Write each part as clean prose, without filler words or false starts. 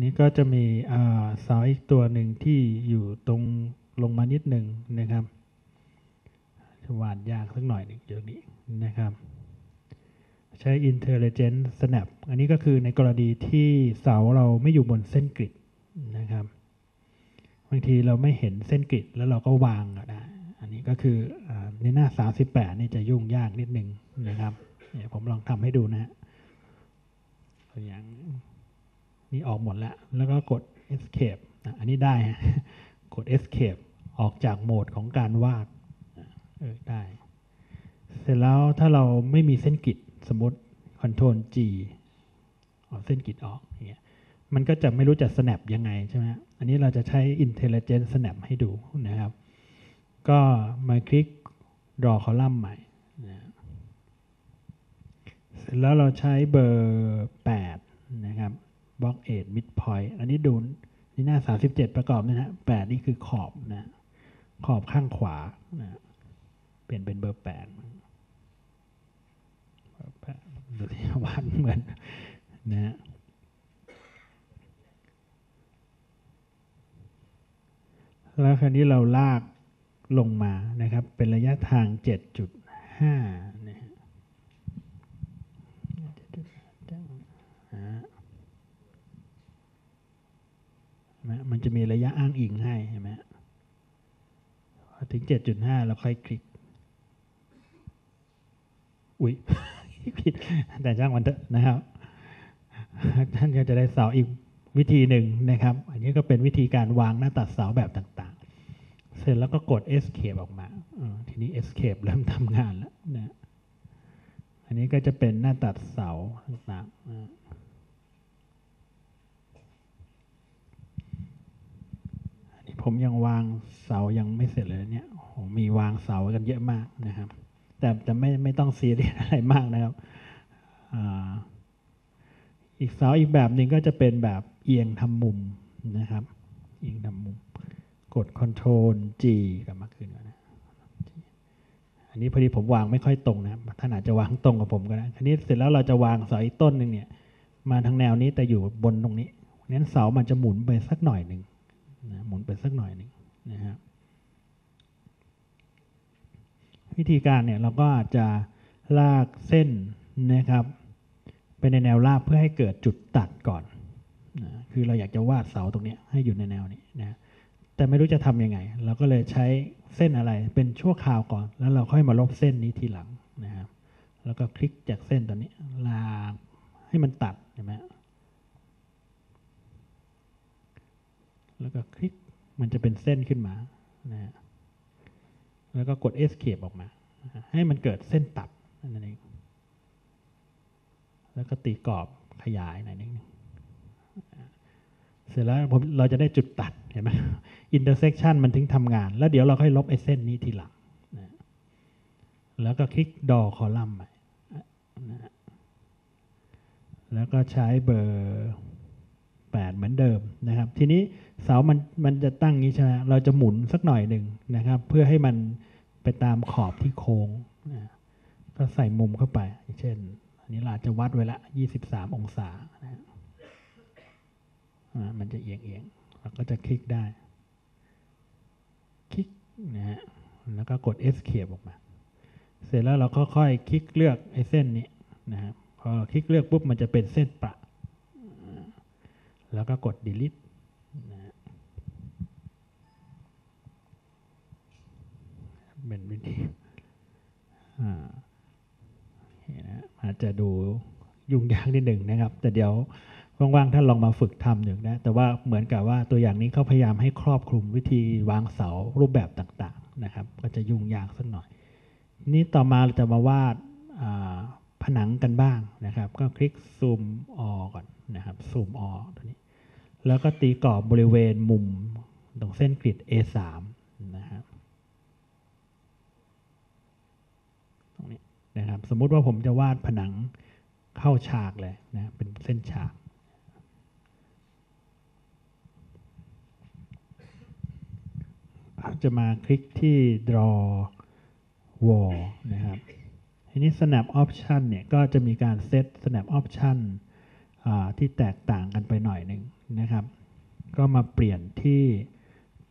นี้ก็จะมีสาวอีกตัวหนึ่งที่อยู่ตรงลงมานิดหนึ่งนะครับหวานยากสักหน่อยหนึ่งเดี๋ยวนี้นะครับใช้ Intelligent Snap อันนี้ก็คือในกรณีที่เสาเราไม่อยู่บนเส้นกริดนะครับบางทีเราไม่เห็นเส้นกริดแล้วเราก็วางนะอันนี้ก็คือในหน้า38นี่จะยุ่งยากนิดนึงนะครับเดี๋ยวผมลองทำให้ดูนะฮะอย่างนี่ออกหมดแล้วแล้วก็กด Escape อันนี้ได้กด Escape ออกจากโหมดของการวาดได้เสร็จแล้วถ้าเราไม่มีเส้นกริดสมมติ Ctrl G เอาเส้นกริดออกอย่างเงี้ยมันก็จะไม่รู้จะ snap ยังไงใช่ไหมอันนี้เราจะใช้ Intelligent Snap ให้ดูนะครับก็มาคลิก Draw Column ใหม่นะเสร็จแล้วเราใช้เบอร์8นะครับ Block 8 Midpoint อันนี้ดูนี่หน้า37ประกอบนะฮะ8นี่คือขอบนะขอบข้างขวานะเปลี่ยนเป็นเบอร์8ดูที่วาดเหมือนนะฮะแล้วคราวนี้เราลากลงมานะครับเป็นระยะทาง 7.5 นะฮะมันจะมีระยะอ้างอิงให้เห็นไหมถึง 7.5 แล้วค่อยคลิกอุ๊ยผิดแต่จ้างวันเถอะนะครับท่านก็จะได้เสาอีกวิธีหนึ่งนะครับอันนี้ก็เป็นวิธีการวางหน้าตัดเสาแบบต่างๆเสร็จแล้วก็กด Escape ออกมาทีนี้ Escape เริ่มทำงานแล้วนะอันนี้ก็จะเป็นหน้าตัดเสาต่างๆอันนี้ผมยังวางเสายังไม่เสร็จเลยเนี่ยมีวางเสากันเยอะมากนะครับแต่ไม่ต้องซีเรียสอะไรมากนะครับอีกเสาอีกแบบหนึ่งก็จะเป็นแบบเอียงทำมุมนะครับเอียงทำมุมกด Ctrl G กลับมาขึ้นก่อนนะอันนี้พอดีผมวางไม่ค่อยตรงนะท่านอาจจะวางตรงกับผมก็ได้ทีนี้เสร็จแล้วเราจะวางเสาอีกต้นหนึ่งเนี่ยมาทางแนวนี้แต่อยู่บนตรงนี้งั้นเสามันจะหมุนไปสักหน่อยหนึ่งนะหมุนไปสักหน่อยหนึ่งนะครับวิธีการเนี่ยเราก็จะลากเส้นนะครับไปในแนวราบเพื่อให้เกิดจุดตัดก่อนนะคือเราอยากจะวาดเสาตรงนี้ให้อยู่ในแนวนี้นะแต่ไม่รู้จะทำยังไงเราก็เลยใช้เส้นอะไรเป็นชั่วคราวก่อนแล้วเราค่อยมาลบเส้นนี้ทีหลังนะครับแล้วก็คลิกจากเส้นตัวนี้ลากให้มันตัดใช่ไหมแล้วก็คลิกมันจะเป็นเส้นขึ้นมานะแล้วก็กด Escape ออกมาให้มันเกิดเส้นตัดนั่นเองแล้วก็ตีกรอบขยายหน่อยนึงเสร็จแล้วเราจะได้จุดตัดเห็นไหม Intersection มันถึงทำงานแล้วเดี๋ยวเราค่อยลบไอ้เส้นนี้ทีหลังนะแล้วก็คลิก Draw Column ใหม่นะแล้วก็ใช้เบอร์8เหมือนเดิมนะครับทีนี้เสามันจะตั้งนี้ใช่ไหมเราจะหมุนสักหน่อยหนึ่งนะครับเพื่อให้มันไปตามขอบที่โค้งนะก็ใส่มุมเข้าไปเช่นอันนี้เราจะวัดไว้ละ23องศานะมันจะเอียงๆเราก็จะคลิกได้คลิกนะฮะแล้วก็กด Escape ออกมาเสร็จแล้วเราค่อยๆคลิกเลือกไอ้เส้นนี้นะครับพอคลิกเลือกปุ๊บมันจะเป็นเส้นประแล้วก็กด delete นะเป็นวิธีนะอาจจะดูยุ่งยากนิดหนึ่งนะครับแต่เดี๋ยวว่างๆท่านลองมาฝึกทำหนึ่งนะแต่ว่าเหมือนกับว่าตัวอย่างนี้เขาพยายามให้ครอบคลุมวิธีวางเสารูปแบบต่างๆนะครับก็จะยุ่งยากสักหน่อยนี่ต่อมาเราจะมาวาดผนังกันบ้างนะครับก็คลิกซูมออก่อนนะครับซูมออตัวนี้แล้วก็ตีกรอบบริเวณมุมตรงเส้นกริด A3 นะครับตรงนี้นะครับสมมุติว่าผมจะวาดผนังเข้าฉากเลยนะเป็นเส้นฉากจะมาคลิกที่ draw wall นะครับทีนี้ snap option เนี่ยก็จะมีการเซต snap option ที่แตกต่างกันไปหน่อยหนึ่งนะครับก็มาเปลี่ยนที่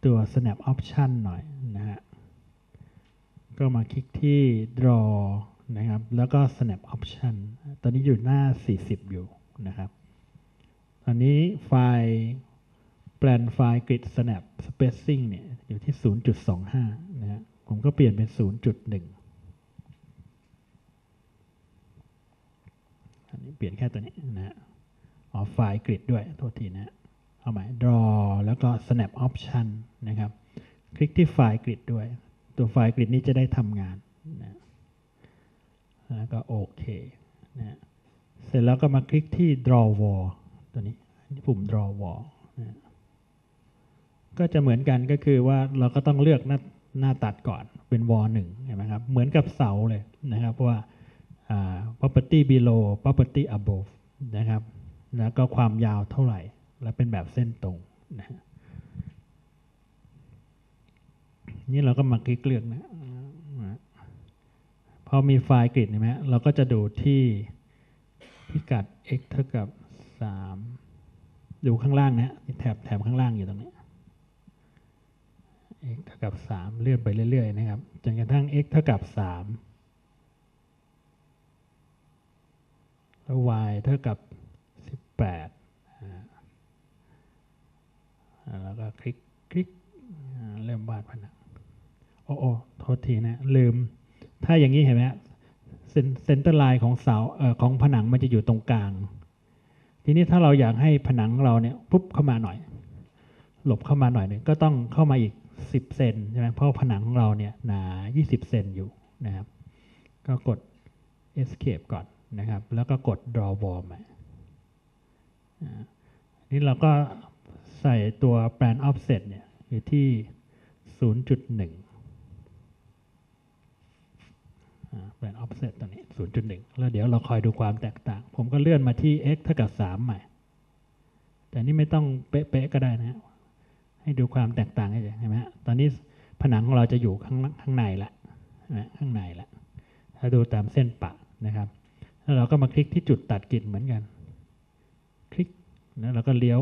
ตัว snap option หน่อยนะฮะก็มาคลิกที่ draw นะครับแล้วก็ snap option ตอนนี้อยู่หน้า40อยู่นะครับตอนนี้ไฟล์แปลนไฟล์ grid snap spacing เนี่ยอยู่ที่ 0.25 นะฮะผมก็เปลี่ยนเป็น 0.1เปลี่ยนแค่ตัวนี้นะฮะอ๋อไฟล์กริดด้วยโทษทีนะฮะเอาใหม่ draw แล้วก็ snap option นะครับคลิกที่ไฟล์กริดด้วยตัวไฟล์กริดนี้จะได้ทำงานนะแล้วก็โอเคนะเสร็จแล้วก็มาคลิกที่ draw wall ตัวนี้ปุ่ม draw wall นะก็จะเหมือนกันก็คือว่าเราก็ต้องเลือกหน้าตัดก่อนเป็น wall 1เห็นไหมครับเหมือนกับเสาเลยนะครับเพราะว่าproperty below property above นะครับแล้วก็ความยาวเท่าไหร่และเป็นแบบเส้นตรงนะนี่เราก็มาคลิกเลือกนะพอมีไฟล์กริดเห็นไหมเราก็จะดูที่พิกัด x เท่ากับ3ดูข้างล่างนะแถบข้างล่างอยู่ตรงนี้ x เท่ากับ3เลื่อนไปเรื่อยๆนะครับจนกระทั่ง x เท่ากับ3แล้ว y เท่ากับ18แล้วก็คลิกเริ่มวาดผนังโอ้โทษทีนะลืมถ้าอย่างนี้เห็นไหมเซนเตอร์ไลน์ของเสาของผนังมันจะอยู่ตรงกลางทีนี้ถ้าเราอยากให้ผนังเราเนี่ยปุ๊บเข้ามาหน่อยหลบเข้ามาหน่อยนึงก็ต้องเข้ามาอีก10เซนใช่ไหมเพราะผนังของเราเนี่ยหนา20เซนอยู่นะครับก็กด escape ก่อนนะครับแล้วก็กด draw wall มานี่เราก็ใส่ตัว plan offset เนี่ยอยู่ที่ 0.1 plan offset ตรงนี้ 0.1 แล้วเดี๋ยวเราคอยดูความแตกต่างผมก็เลื่อนมาที่ x เท่ากับ 3 ใหม่แต่นี่ไม่ต้องเป๊ะๆก็ได้นะฮะให้ดูความแตกต่างให้เห็นไหมฮะตอนนี้ผนังของเราจะอยู่ข้างในละนะข้างในละถ้าดูตามเส้นปะนะครับแล้วเราก็มาคลิกที่จุดตัดกริดเหมือนกันคลิกแล้วเราก็เลี้ยว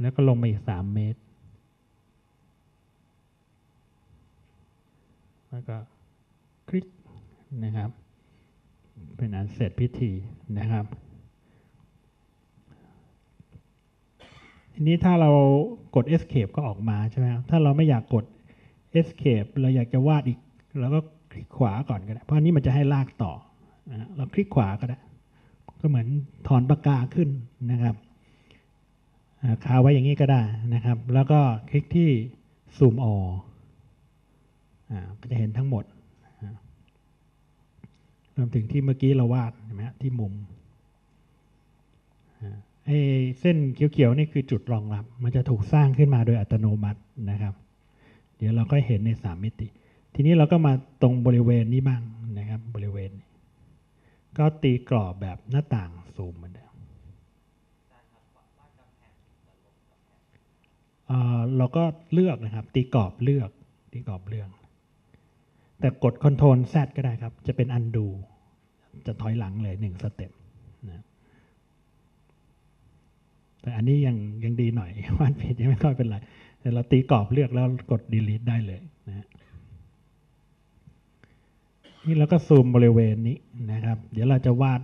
แล้วก็ลงไปอีก3เมตรแล้วก็คลิกนะครับเป็นอันเสร็จพิธีนะครับทีนี้ถ้าเรากด escape ก็ออกมาใช่ไหมครับถ้าเราไม่อยากกด escape เราอยากจะวาดอีกเราก็คลิกขวาก่อนก็ได้เพราะอันนี้มันจะให้ลากต่อเราคลิกขวาก็ได้ก็เหมือนถอนปากกาขึ้นนะครับคาไว้อย่างนี้ก็ได้นะครับแล้วก็คลิกที่ zoom all ก็จะเห็นทั้งหมดรวมถึงที่เมื่อกี้เราวาดใช่ไหมที่มุมไอ้เส้นเขียวๆนี่คือจุดรองรับมันจะถูกสร้างขึ้นมาโดยอัตโนมัตินะครับเดี๋ยวเราก็เห็นใน3มิติทีนี้เราก็มาตรงบริเวณนี้บ้างนะครับบริเวณก็ตีกรอบแบบหน้าต่างซูมเหมือนเดิมเราก็เลือกนะครับตีกรอบเลือกแต่กด Ctrl Z ก็ได้ครับจะเป็น Undo จะถอยหลังเลย1สเต็ปนะแต่อันนี้ยังดีหน่อยวาดผิดยังไม่ค่อยเป็นไรแต่เราตีกรอบเลือกแล้วกด Delete ได้เลยนะนี่เราก็ซูมบริเวณนี้นะครับเดี๋ยวเราจะวาด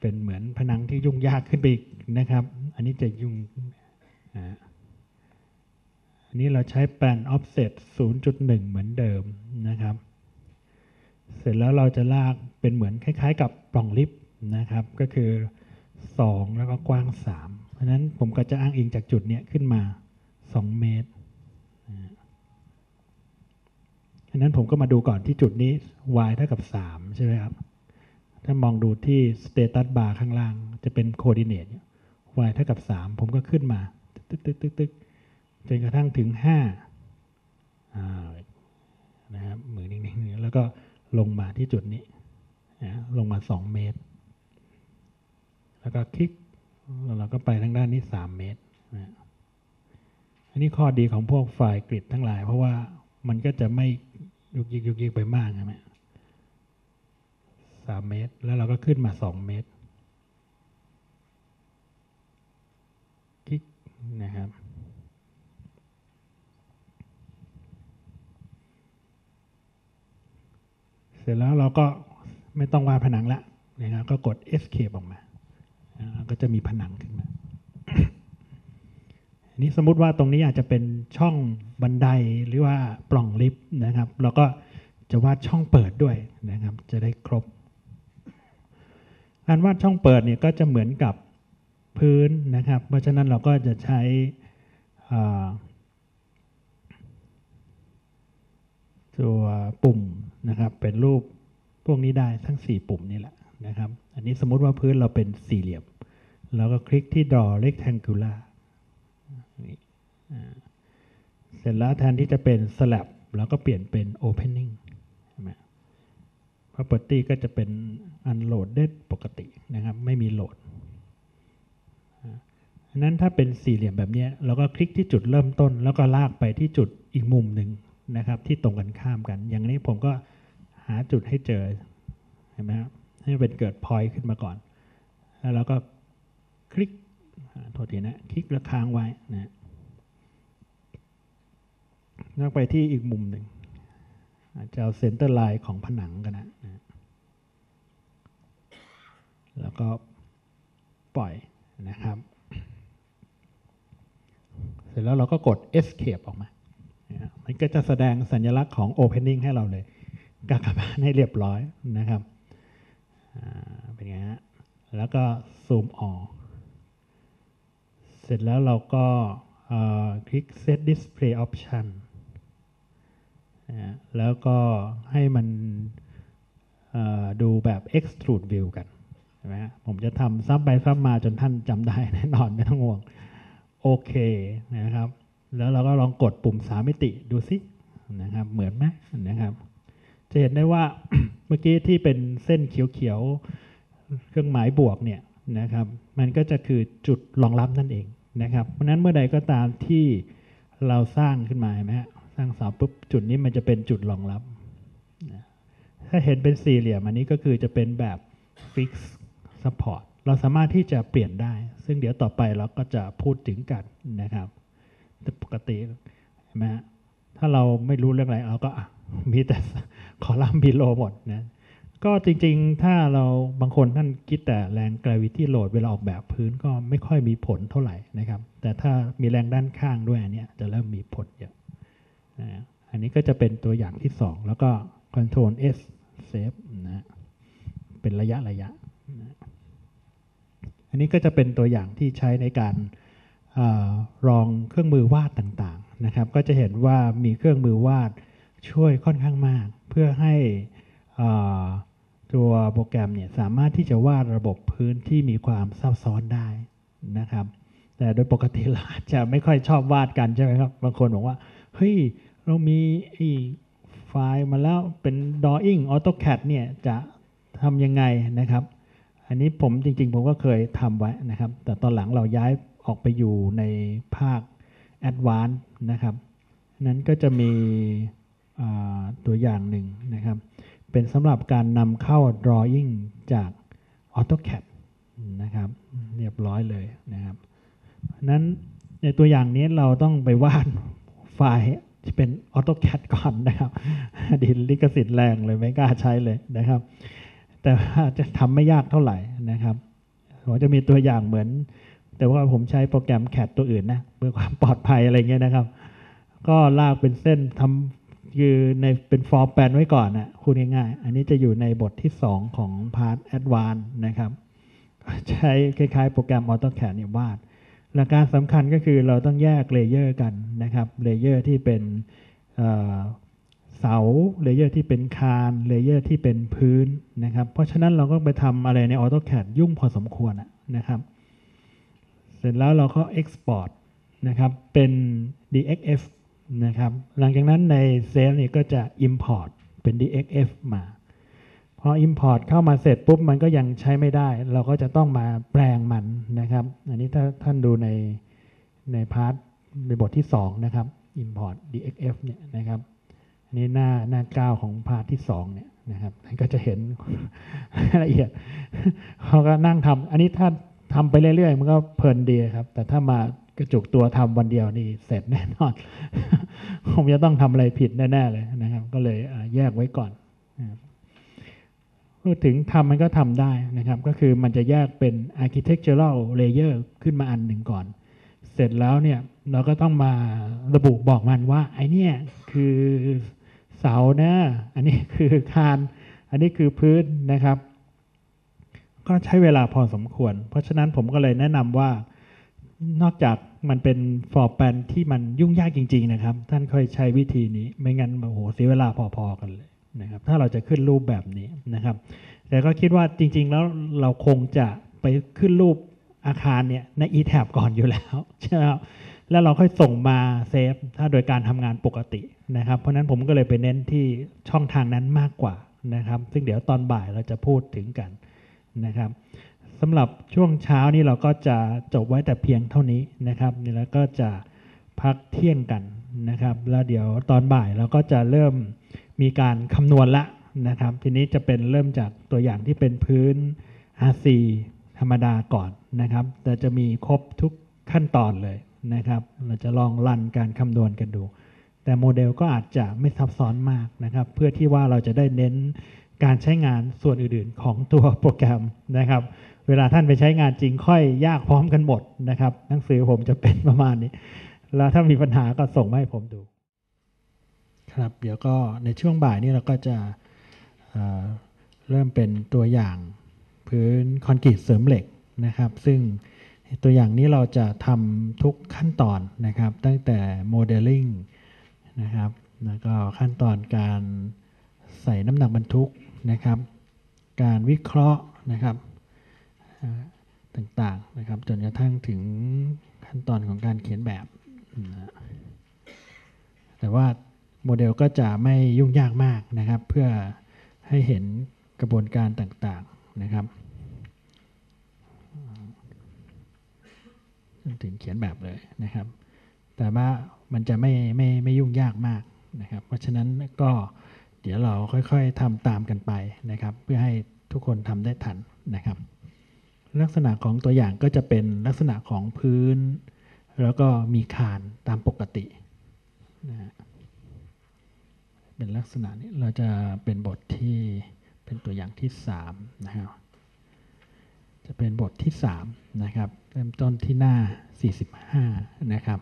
เป็นเหมือนผนังที่ยุ่งยากขึ้นไปอีกนะครับอันนี้จะยุ่งอันนี้เราใช้ Plan Offset 0.1 เหมือนเดิมนะครับเสร็จแล้วเราจะลากเป็นเหมือนคล้ายๆกับปล่องลิฟต์นะครับก็คือ2แล้วก็กว้าง3เพราะฉะนั้นผมก็จะอ้างอิงจากจุดนี้ขึ้นมา2เมตรนั้นผมก็มาดูก่อนที่จุดนี้ y เท่ากับ3ใช่ไหมครับถ้ามองดูที่ status bar ข้างล่างจะเป็น coordinate y เท่ากับ3ผมก็ขึ้นมาตึ๊กจนกระทั่งถึง5นะครับมือนิ่งๆแล้วก็ลงมาที่จุดนี้นะลงมา2เมตรแล้วก็คลิกแล้วเราก็ไปทางด้านนี้3เมตรนะอันนี้ข้อดีของพวกไฟล์กริดทั้งหลายเพราะว่ามันก็จะไม่ยุกยิกไปมากใช่ไหม3 เมตรแล้วเราก็ขึ้นมา2 เมตร นะครับเสร็จแล้วเราก็ไม่ต้องวาดผนังละนะครับก็กด Escape ออกมาก็จะมีผนังขึ้นมาอันนี้สมมุติว่าตรงนี้อาจจะเป็นช่องบันไดหรือว่าปล่องลิฟต์นะครับเราก็จะวาดช่องเปิดด้วยนะครับจะได้ครบการวาดช่องเปิดเนี่ยก็จะเหมือนกับพื้นนะครับเพราะฉะนั้นเราก็จะใช้ตัวปุ่มนะครับเป็นรูปพวกนี้ได้ทั้ง4ปุ่มนี่แหละนะครับอันนี้สมมุติว่าพื้นเราเป็นสี่เหลี่ยมเราก็คลิกที่ Draw Rectangular เสร็จแล้วแทนที่จะเป็น Slab เราก็เปลี่ยนเป็น Opening ใช่ไหม Property ก็จะเป็น Unloaded ปกตินะครับไม่มีโหลดนั้นถ้าเป็นสี่เหลี่ยมแบบนี้เราก็คลิกที่จุดเริ่มต้นแล้วก็ลากไปที่จุดอีกมุมหนึ่งนะครับที่ตรงกันข้ามกันอย่างนี้ผมก็หาจุดให้เจอเห็นไหมครับให้เป็นเกิด point ขึ้นมาก่อนแล้วเราก็คลิกโทษทีนะคลิกแล้วค้างไว้นะลากไปที่อีกมุมหนึ่งอาจจะเอา center line ของผนังกันนะแล้วก็ปล่อยนะครับเสร็จแล้วเราก็กด Escape ออกมามันก็จะแสดงสัญลักษณ์ของ Opening ให้เราเลยกากบาทให้เรียบร้อยนะครับเป็นไงฮะแล้วก็ซูมออกเสร็จแล้วเราก็คลิก Set Display Option แล้วก็ให้มันดูแบบ Extrude View กันใช่ไหมผมจะทำซ้ำไปซ้ำมาจนท่านจำได้แน่นอนไม่ต้องห่วงโอเคนะครับแล้วเราก็ลองกดปุ่ม3มิติดูสินะครับเหมือนไหมนะครับจะเห็นได้ว่า เมื่อกี้ที่เป็นเส้นเขียวๆเครื่องหมายบวกเนี่ยนะครับมันก็จะคือจุดรองรับนั่นเองนะครับเพราะนั้นเมื่อใดก็ตามที่เราสร้างขึ้นมาเห็นไหมสร้างเสาปุ๊บจุดนี้มันจะเป็นจุดรองรับถ้าเห็นเป็นสี่เหลี่ยมอันนี้ก็คือจะเป็นแบบ fix supportเราสามารถที่จะเปลี่ยนได้ซึ่งเดี๋ยวต่อไปเราก็จะพูดถึงกันนะครับแต่ปกติเห็นไหมถ้าเราไม่รู้เรื่องอะไรเราก็มีแต่คอลัมน์บีโลหมดนะก็จริงๆถ้าเราบางคนท่านคิดแต่แรง gravity load เวลาออกแบบพื้นก็ไม่ค่อยมีผลเท่าไหร่นะครับแต่ถ้ามีแรงด้านข้างด้วยอันนี้จะเริ่มมีผลเยอะนะอันนี้ก็จะเป็นตัวอย่างที่2แล้วก็ Ctrl S Save นะเป็นระยะอันนี้ก็จะเป็นตัวอย่างที่ใช้ในการรองเครื่องมือวาดต่างๆนะครับก็จะเห็นว่ามีเครื่องมือวาดช่วยค่อนข้างมากเพื่อให้ตัวโปรแกรมเนี่ยสามารถที่จะวาดระบบพื้นที่มีความซับซ้อนได้นะครับแต่โดยปกติเราจะไม่ค่อยชอบวาดกันใช่ไหมครับบางคนบอกว่าเฮ้ยเรามีไฟล์มาแล้วเป็น Drawing AutoCAD เนี่ยจะทำยังไงนะครับอันนี้ผมจริงๆผมก็เคยทำไว้นะครับแต่ตอนหลังเราย้ายออกไปอยู่ในภาค Advanced นะครับนั้นก็จะมีตัวอย่างหนึ่งนะครับเป็นสำหรับการนำเข้า Drawing จาก AutoCAD นะครับเรียบร้อยเลยนะครับนั้นในตัวอย่างนี้เราต้องไปวาดไฟล์ที่เป็น AutoCAD ก่อนนะครับดินลิขสิทธิ์แรงเลยไม่กล้าใช้เลยนะครับแต่ว่าจะทำไม่ยากเท่าไหร่นะครับผมจะมีตัวอย่างเหมือนแต่ว่าผมใช้โปรแกรม CAD ตัวอื่นนะเพื่อความปลอดภัยอะไรเงี้ยนะครับก็ลากเป็นเส้นทำคือในเป็นฟอร์มแปลนไว้ก่อนนะคุณง่ายๆอันนี้จะอยู่ในบทที่2ของ Part Advanced นะครับใช้คล้ายๆโปรแกรม AutoCAD เนี่ยวาดหลักการสำคัญก็คือเราต้องแยกเลเยอร์กันนะครับเลเยอร์ที่เป็นเสาเลเยอร์ที่เป็นคานเลเยอร์ที่เป็นพื้นนะครับเพราะฉะนั้นเราก็ไปทำอะไรใน AutoCAD ยุ่งพอสมควรนะครับเสร็จแล้วเราก็ Export นะครับเป็น DXF นะครับหลังจากนั้นใน Save นี่ก็จะ Import เป็น DXF มาพอ Import เข้ามาเสร็จปุ๊บมันก็ยังใช้ไม่ได้เราก็จะต้องมาแปลงมันนะครับอันนี้ถ้าท่านดูในพาร์ทในบทที่2นะครับ Import DXF เนี่ยนะครับอันนี้หน้า9ของพาร์ทที่2เนี่ยนะครับท่านก็จะเห็นละเอียดเขาก็นั่งทำอันนี้ถ้าทำไปเรื่อยๆมันก็เพลินดีครับแต่ถ้ามา กระจุกตัวทำวันเดียวนี่เสร็จแน่นอนคงจะต้องทำอะไรผิดแน่ๆเลยนะครับก็เลยแยกไว้ก่อนพูดถึงทำมันก็ทำได้นะครับก็คือมันจะแยกเป็น architectural layer ขึ้นมาอันหนึ่งก่อนเสร็จแล้วเนี่ยเราก็ต้องมาระบุบอกมันว่าไอเนี่ยคือเสานะอันนี้คือคานอันนี้คือพื้นนะครับก็ใช้เวลาพอสมควรเพราะฉะนั้นผมก็เลยแนะนำว่านอกจากมันเป็นฟอร์แปลนที่มันยุ่งยากจริงๆนะครับท่านค่อยใช้วิธีนี้ไม่งั้นโอ้โหเสียเวลาพอๆกันเลยนะครับถ้าเราจะขึ้นรูปแบบนี้นะครับแต่ก็คิดว่าจริงๆแล้วเราคงจะไปขึ้นรูปอาคารเนี่ยใน ETAB ก่อนอยู่แล้วใช่ไหมครับแล้วเราค่อยส่งมาเซฟถ้าโดยการทำงานปกตินะครับเพราะนั้นผมก็เลยไปเน้นที่ช่องทางนั้นมากกว่านะครับซึ่งเดี๋ยวตอนบ่ายเราจะพูดถึงกันนะครับสำหรับช่วงเช้านี้เราก็จะจบไว้แต่เพียงเท่านี้นะครับแล้วก็จะพักเที่ยงกันนะครับแล้วเดี๋ยวตอนบ่ายเราก็จะเริ่มมีการคำนวณละนะครับทีนี้จะเป็นเริ่มจากตัวอย่างที่เป็นพื้น RC ธรรมดาก่อนนะครับแต่จะมีครบทุกขั้นตอนเลยนะครับเราจะลองรันการคำนวณกันดูแต่โมเดลก็อาจจะไม่ซับซ้อนมากนะครับเพื่อที่ว่าเราจะได้เน้นการใช้งานส่วนอื่นๆของตัวโปรแกรมนะครับเวลาท่านไปใช้งานจริงค่อยยากพร้อมกันหมดนะครับหนังสือผมจะเป็นประมาณนี้แล้วถ้ามีปัญหาก็ส่งมาให้ผมดูครับเดี๋ยวก็ในช่วงบ่ายนี้เราก็จะเริ่มเป็นตัวอย่างพื้นคอนกรีตเสริมเหล็กนะครับซึ่งตัวอย่างนี้เราจะทำทุกขั้นตอนนะครับตั้งแต่โมเดลลิ่งนะครับแล้วก็ขั้นตอนการใส่น้ำหนักบรรทุกนะครับการวิเคราะห์นะครับต่างๆนะครับจนกระทั่งถึงขั้นตอนของการเขียนแบบแต่ว่าโมเดลก็จะไม่ยุ่งยากมากนะครับเพื่อให้เห็นกระบวนการต่างๆนะครับถึงเขียนแบบเลยนะครับแต่ว่ามันจะไม่ยุ่งยากมากนะครับเพราะฉะนั้นก็เดี๋ยวเราค่อยๆทำตามกันไปนะครับเพื่อให้ทุกคนทำได้ทันนะครับลักษณะของตัวอย่างก็จะเป็นลักษณะของพื้นแล้วก็มีคานตามปกตินะเป็นลักษณะนี้เราจะเป็นบทที่เป็นตัวอย่างที่3นะครับจะเป็นบทที่3นะครับเริ่มต้นที่หน้า45นะครับ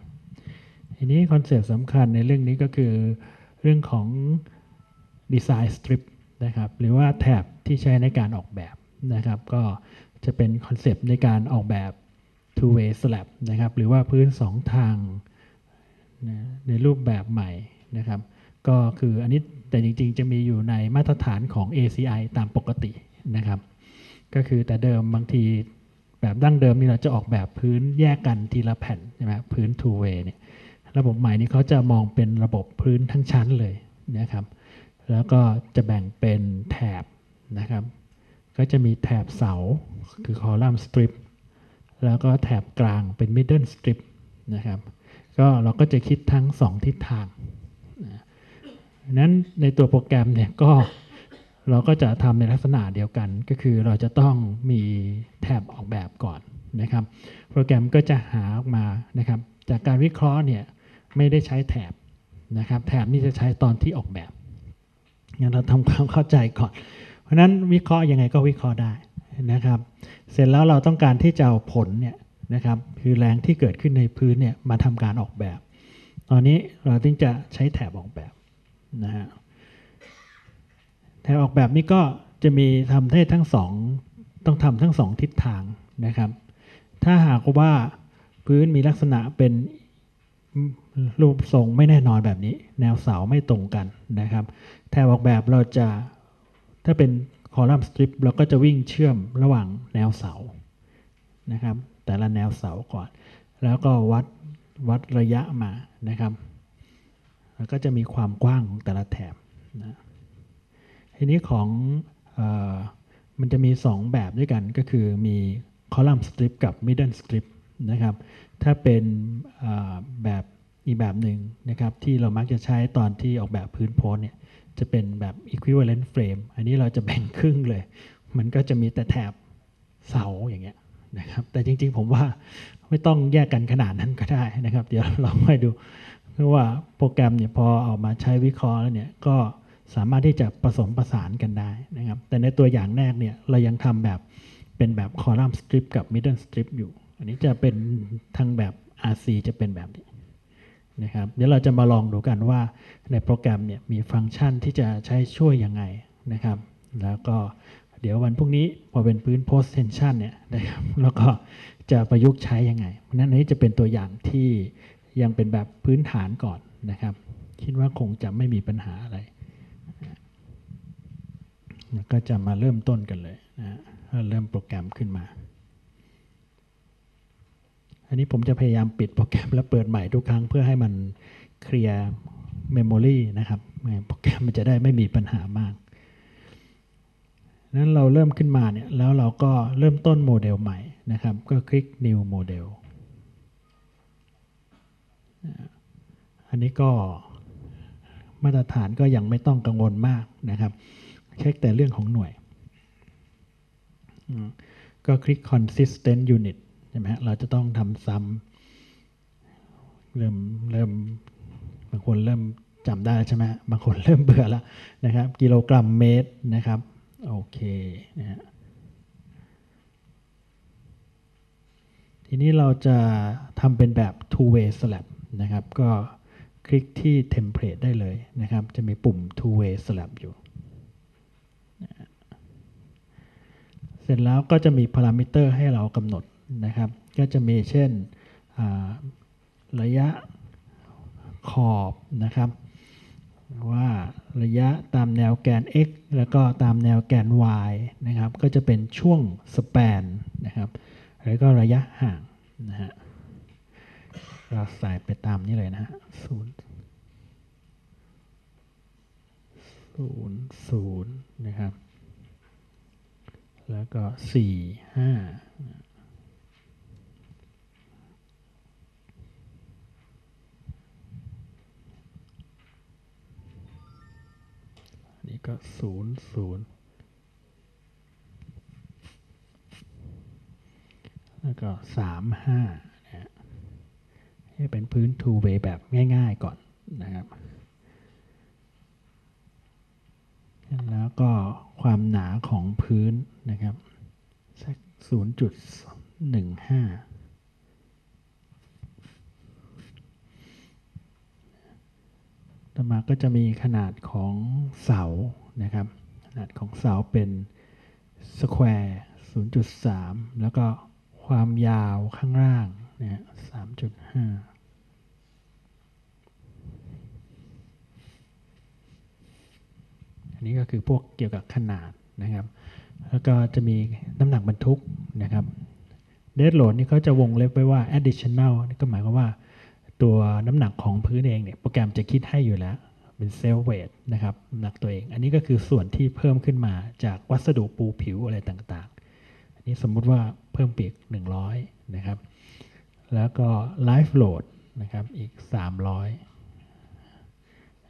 ทีนี้คอนเซ็ปต์สำคัญในเรื่องนี้ก็คือเรื่องของดีไซน์สตริปนะครับหรือว่าแถบที่ใช้ในการออกแบบนะครับก็จะเป็นคอนเซ็ปต์ในการออกแบบ two way slab นะครับหรือว่าพื้น2ทางในรูปแบบใหม่นะครับก็คืออันนี้แต่จริงๆจะมีอยู่ในมาตรฐานของ ACI ตามปกตินะครับก็คือแต่เดิมบางทีแบบดั้งเดิมนี่เราจะออกแบบพื้นแยกกันทีละแผ่นใช่ไหมพื้น two way เนี่ยระบบใหม่นี้เขาจะมองเป็นระบบพื้นทั้งชั้นเลยนะครับแล้วก็จะแบ่งเป็นแถบนะครับก็จะมีแถบเสาคือคอลัมน์สตริปแล้วก็แถบกลางเป็นมิดเดิลสตริปนะครับก็เราก็จะคิดทั้ง2ทิศทางนั้นในตัวโปรแกรมเนี่ยก็เราก็จะทำในลักษณะเดียวกันก็คือเราจะต้องมีแถบออกแบบก่อนนะครับโปรแกรมก็จะหาออกมานะครับจากการวิเคราะห์เนี่ยไม่ได้ใช้แถบนะครับแถบนี่จะใช้ตอนที่ออกแบบงั้นเราทำความเข้าใจก่อนเพราะนั้นวิเคราะห์ยังไงก็วิเคราะห์ได้นะครับเสร็จแล้วเราต้องการที่จะเอาผลเนี่ยนะครับคือแรงที่เกิดขึ้นในพื้นเนี่ยมาทำการออกแบบตอนนี้เราจึงจะใช้แถบออกแบบนะฮะแถบออกแบบนี้ก็จะมีทำให้ทั้งสองต้องทำทั้งสองทิศทางนะครับถ้าหากว่าพื้นมีลักษณะเป็นรูปทรงไม่แน่นอนแบบนี้แนวเสาไม่ตรงกันนะครับแถบออกแบบเราจะถ้าเป็นคอลัมน์สตริปเราก็จะวิ่งเชื่อมระหว่างแนวเสานะครับแต่ละแนวเสาก่อนแล้วก็วัดระยะมานะครับแล้วก็จะมีความกว้างของแต่ละแถบนะทีนี้ของมันจะมี2แบบด้วยกันก็คือมีคอลัมน์สตริปกับมิดเดิลสตริปนะครับถ้าเป็นแบบอีกแบบหนึ่งนะครับที่เรามักจะใช้ตอนที่ออกแบบพื้นโพสเนี่ยจะเป็นแบบ equivalent frame อันนี้เราจะแบ่งครึ่งเลยมันก็จะมีแต่แถบเสาอย่างเงี้ยนะครับ นะครับแต่จริงๆผมว่าไม่ต้องแยกกันขนาดนั้นก็ได้นะครับเดี๋ยวลองไปดูเพราะว่าโปรแกรมเนี่ยพอออกมาใช้วิเคราะห์แล้วเนี่ยก็สามารถที่จะผสมประสานกันได้นะครับแต่ในตัวอย่างแรกเนี่ยเรายังทำแบบเป็นแบบคอลัมน์สตริปกับมิดเดิลสตริปอยู่อันนี้จะเป็นทางแบบ RC จะเป็นแบบนี้นะครับเดี๋ยวเราจะมาลองดูกันว่าในโปรแกรมเนี่ยมีฟังก์ชันที่จะใช้ช่วยยังไงนะครับแล้วก็เดี๋ยววันพรุ่งนี้พอเป็นพื้น post tension เนี่ยนะครับแล้วก็จะประยุกต์ใช้ยังไงเพราะนั้นอันนี้จะเป็นตัวอย่างที่ยังเป็นแบบพื้นฐานก่อนนะครับคิดว่าคงจะไม่มีปัญหาอะไรก็จะมาเริ่มต้นกันเลยนะเริ่มโปรแกรมขึ้นมาอันนี้ผมจะพยายามปิดโปรแกรมแล้วเปิดใหม่ทุกครั้งเพื่อให้มันเคลียร์เมมโมรีนะครับโปรแกรมมันจะได้ไม่มีปัญหามากนั้นเราเริ่มขึ้นมาเนี่ยแล้วเราก็เริ่มต้นโมเดลใหม่นะครับก็คลิก new model อันนี้ก็มาตรฐานก็ยังไม่ต้องกังวลมากนะครับเช็คแต่เรื่องของหน่วยก็คลิก consistent unit ใช่ไหมฮะเราจะต้องทำซ้ำเริ่มบางคนเริ่มจำได้ใช่ไหมบางคนเริ่มเบื่อแล้วนะครับกิโลกรัมเมตรนะครับโอเคนะฮะทีนี้เราจะทำเป็นแบบ two way slab นะครับก็คลิกที่ template ได้เลยนะครับจะมีปุ่ม two way slab อยู่เสร็จแล้วก็จะมีพารามิเตอร์ให้เรากำหนดนะครับก็จะมีเช่นระยะขอบนะครับว่าระยะตามแนวแกน x แล้วก็ตามแนวแกน y นะครับก็จะเป็นช่วงสแปนนะครับแล้วก็ระยะห่างนะฮะเราใส่ไปตามนี้เลยนะฮะ0 0 0นะครับแล้วก็4 5นี่ก็0 0แล้วก็3 5นะให้เป็นพื้น two way แบบง่ายๆก่อนนะครับแล้วก็ความหนาของพื้นนะครับสัก 0.15 ต่อมาก็จะมีขนาดของเสานะครับขนาดของเสาเป็นสแควร์ 0.3 แล้วก็ความยาวข้างล่างเนี่ย 3.5นี่ก็คือพวกเกี่ยวกับขนาดนะครับแล้วก็จะมีน้ำหนักบรรทุกนะครับเดดโหลดนี่เขาจะวงเล็บไว้ว่า additional นี่ก็หมายความว่าตัวน้ำหนักของพื้นเองเนี่ยโปรแกรมจะคิดให้อยู่แล้วเป็น self weight นะครับน้ำหนักตัวเองอันนี้ก็คือส่วนที่เพิ่มขึ้นมาจากวัสดุปูผิวอะไรต่างๆอันนี้สมมุติว่าเพิ่มปีก100นะครับแล้วก็ live load นะครับอีก300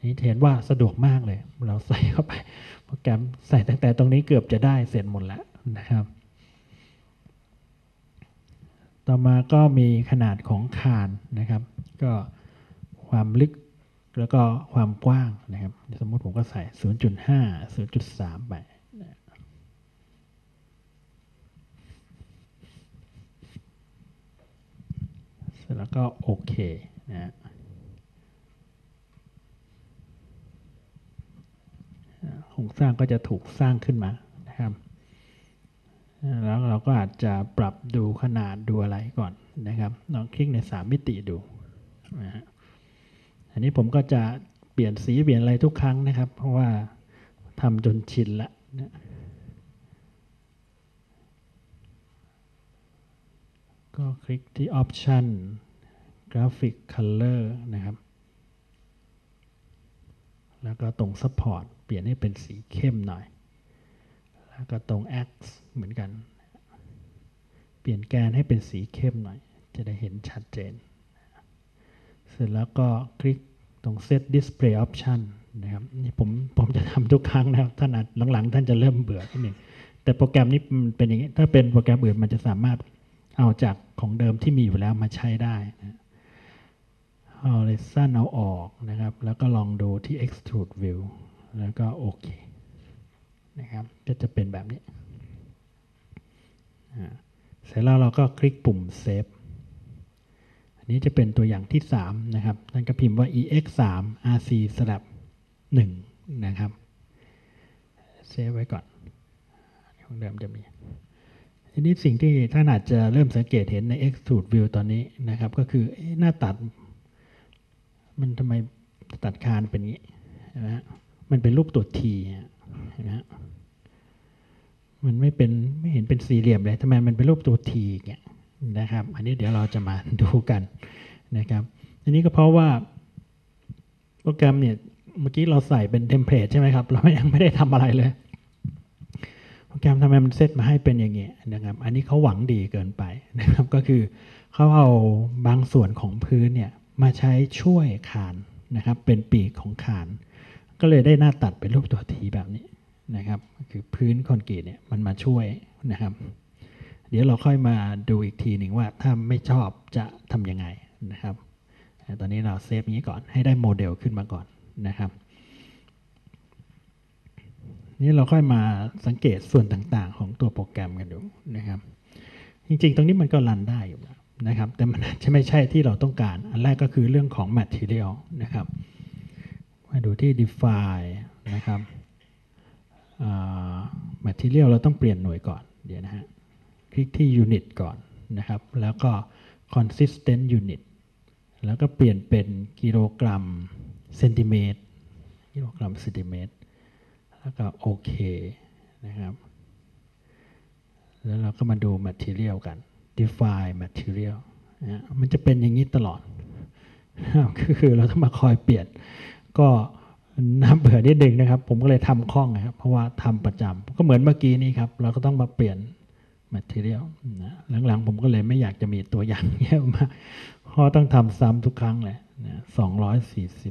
นี่เห็นว่าสะดวกมากเลยเราใส่เข้าไปโปรแกรมใส่ตั้งแต่ตรงนี้เกือบจะได้เสร็จหมดแล้วนะครับต่อมาก็มีขนาดของคานนะครับก็ความลึกแล้วก็ความกว้างนะครับสมมติผมก็ใส่ 0.5 0.3 ไปเสร็จแล้วก็โอเคนะโครงสร้างก็จะถูกสร้างขึ้นมานะครับแล้วเราก็อาจจะปรับดูขนาดดูอะไรก่อนนะครับลองคลิกใน3มิติดูนะฮะอันนี้ผมก็จะเปลี่ยนสีเปลี่ยนอะไรทุกครั้งนะครับเพราะว่าทำจนชินละนะก็คลิกที่ Option Graphic Color นะครับแล้วก็ตรง Supportเปลี่ยนให้เป็นสีเข้มหน่อยแล้วก็ตรง X เหมือนกันเปลี่ยนแกนให้เป็นสีเข้มหน่อยจะได้เห็นชัดเจนเสร็จแล้วก็คลิกตรง Set Display Option นะครับนี่ผมจะทำทุกครั้งนะครับท่านหลังๆท่านจะเริ่มเบื่อนิดนึงแต่โปรแกรมนี้มันเป็นอย่างนี้ถ้าเป็นโปรแกรมอื่นมันจะสามารถ เอาจากของเดิมที่มีอยู่แล้วมาใช้ได้นะเอาเลเซอร์เอาออกนะครับแล้วก็ลองดูที่ extrude view แล้วก็โอเคนะครับก็จะเป็นแบบนี้เสร็จแล้วเราก็คลิกปุ่ม save อันนี้จะเป็นตัวอย่างที่3นะครับนั่นก็พิมพ์ว่า ex 3 rc สลับ1นะครับเซฟไว้ก่อนของเดิมจะมีทีนี้สิ่งที่ท่านอาจจะเริ่มสังเกตเห็นใน extrude view ตอนนี้นะครับก็คือหน้าตัดมันทำไมตัดคานเป็นงี้นะมันเป็นรูปตัว T นะมันไม่เห็นเป็นสี่เหลี่ยมเลยทำไมมันเป็นรูปตัว T เงี้ยนะครับอันนี้เดี๋ยวเราจะมาดูกันนะครับอันนี้ก็เพราะว่าโปรแกรมเนี่ยเมื่อกี้เราใส่เป็นเทมเพลตใช่ไหมครับเรายังไม่ได้ทำอะไรเลยโปรแกรมทำไมมันเซตมาให้เป็นอย่างเงี้ยนะครับอันนี้เขาหวังดีเกินไปนะครับก็คือเขาเอาบางส่วนของพื้นเนี่ยมาใช้ช่วยคานนะครับเป็นปีกของคานก็เลยได้หน้าตัดเป็นรูปตัว T แบบนี้นะครับคือพื้นคอนกรีตเนี่ยมันมาช่วยนะครับเดี๋ยวเราค่อยมาดูอีกทีหนึ่งว่าถ้าไม่ชอบจะทำยังไงนะครับตอนนี้เราเซฟนี้ก่อนให้ได้โมเดลขึ้นมาก่อนนะครับนี่เราค่อยมาสังเกตส่วนต่างๆของตัวโปรแกรมกันดูนะครับจริงๆตรงนี้มันก็รันได้อยู่นะครับแต่มันอาจจะไม่ใช่ที่เราต้องการอันแรกก็คือเรื่องของ material นะครับมาดูที่ define นะครับmaterial เราต้องเปลี่ยนหน่วยก่อนเดี๋ยวนะฮะคลิกที่ unit ก่อนนะครับแล้วก็ consistent unit แล้วก็เปลี่ยนเป็นกิโลกรัมเซนติเมตรกิโลกรัมเซนติเมตรแล้วก็โอเคนะครับแล้วเราก็มาดู material กัน define material นะมันจะเป็นอย่างนี้ตลอดคือเราต้องมาคอยเปลี่ยนก็น่าเบื่อนิดนึงนะครับผมก็เลยทำคล่องนะครับเพราะว่าทำประจำก็เหมือนเมื่อกี้นี้ครับเราก็ต้องมาเปลี่ยน material นะหลังๆผมก็เลยไม่อยากจะมีตัวอย่างเยอะมากเพราะต้องทำซ้ำทุกครั้งเลยนะ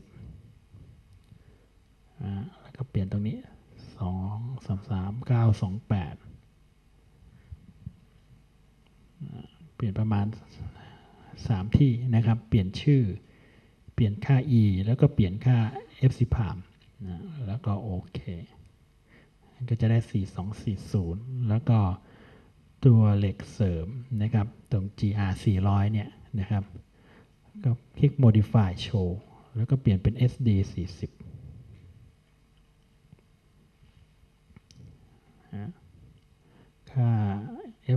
240แล้วก็เปลี่ยนตรงนี้233 928เปลี่ยนประมาณ3ที่นะครับเปลี่ยนชื่อเปลี่ยนค่า e แล้วก็เปลี่ยนค่า fc พามนะแล้วก็โอเคก็จะได้4240แล้วก็ตัวเหล็กเสริมนะครับตรง gr 400เนี่ยนะครับก็คลิก modify show แล้วก็เปลี่ยนเป็น sd 40ค่า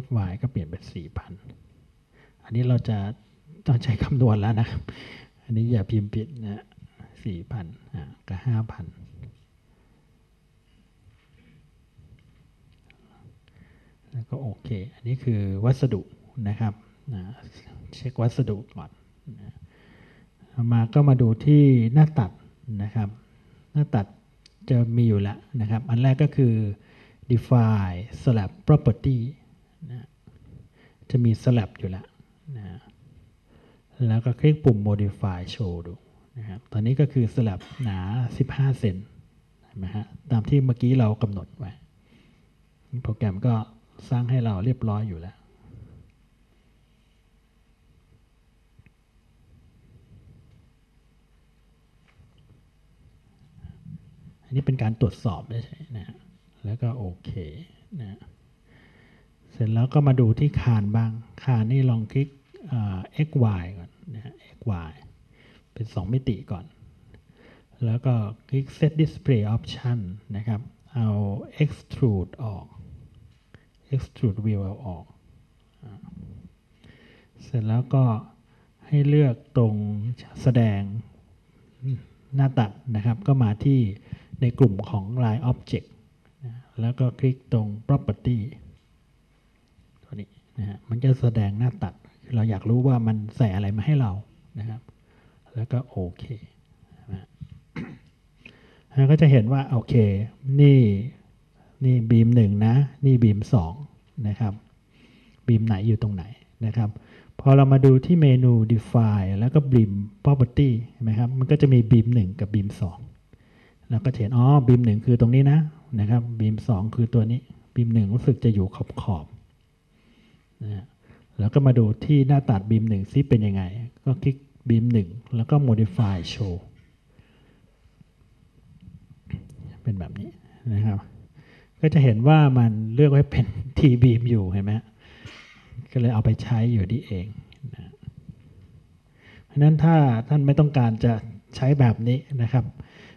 fy ก็เปลี่ยนเป็น 4,000 อันนี้เราจะต้องใช้คำนวณแล้วนะครับอันนี้อย่าพิมพ์ผิดนะ 4,000 กับ 5,000 แล้วก็โอเคอันนี้คือวัสดุนะครับเช็ควัสดุก่อนมาก็มาดูที่หน้าตัดนะครับหน้าตัดจะมีอยู่แล้วนะครับอันแรกก็คือdefine slab property นะจะมี slab อยู่แล้วนะแล้วก็คลิกปุ่ม modify show ดูนะครับตอนนี้ก็คือ slab หนา15เซนเห็นไหมฮะตามที่เมื่อกี้เรากำหนดไว้โปรแกรมก็สร้างให้เราเรียบร้อยอยู่แล้วอันนี้เป็นการตรวจสอบได้ใช่นะฮะแล้วก็โอเคนะเสร็จแล้วก็มาดูที่คานบ้างคานนี่ลองคลิก xy ก่อนนะ xy เป็น2มิติก่อนแล้วก็คลิก set display option นะครับเอา extrude ออก extrude view เอาออกเสร็จแล้วก็ให้เลือกตรงแสดงหน้าตัดนะครับก็มาที่ในกลุ่มของ line objectแล้วก็คลิกตรง property ตัวนี้นะฮะมันจะแสดงหน้าตัดเราอยากรู้ว่ามันใส่อะไรมาให้เรานะครับแล้วก็โอเคนะก็จะเห็นว่าโอเคนี่บีม1นะนี่บีม2นะครับบีมไหนอยู่ตรงไหนนะครับพอเรามาดูที่เมนู define แล้วก็บีม property เห็นไหมครับมันก็จะมีบีม1กับบีม2แล้วก็เห็นอ๋อบีม1คือตรงนี้นะนะครับบีม2คือตัวนี้บีม1รู้สึกจะอยู่ขอบนะ แล้วก็มาดูที่หน้าตัดบีมหนึ่งซิเป็นยังไงก็คลิกบีมหนึ่งแล้วก็ modify show เป็นแบบนี้นะครับก็จะเห็นว่ามันเลือกไว้เป็น T beam อยู่เห็นไหมก็เลยเอาไปใช้อยู่ดีเองนะเพราะนั้นถ้าท่านไม่ต้องการจะใช้แบบนี้นะครับ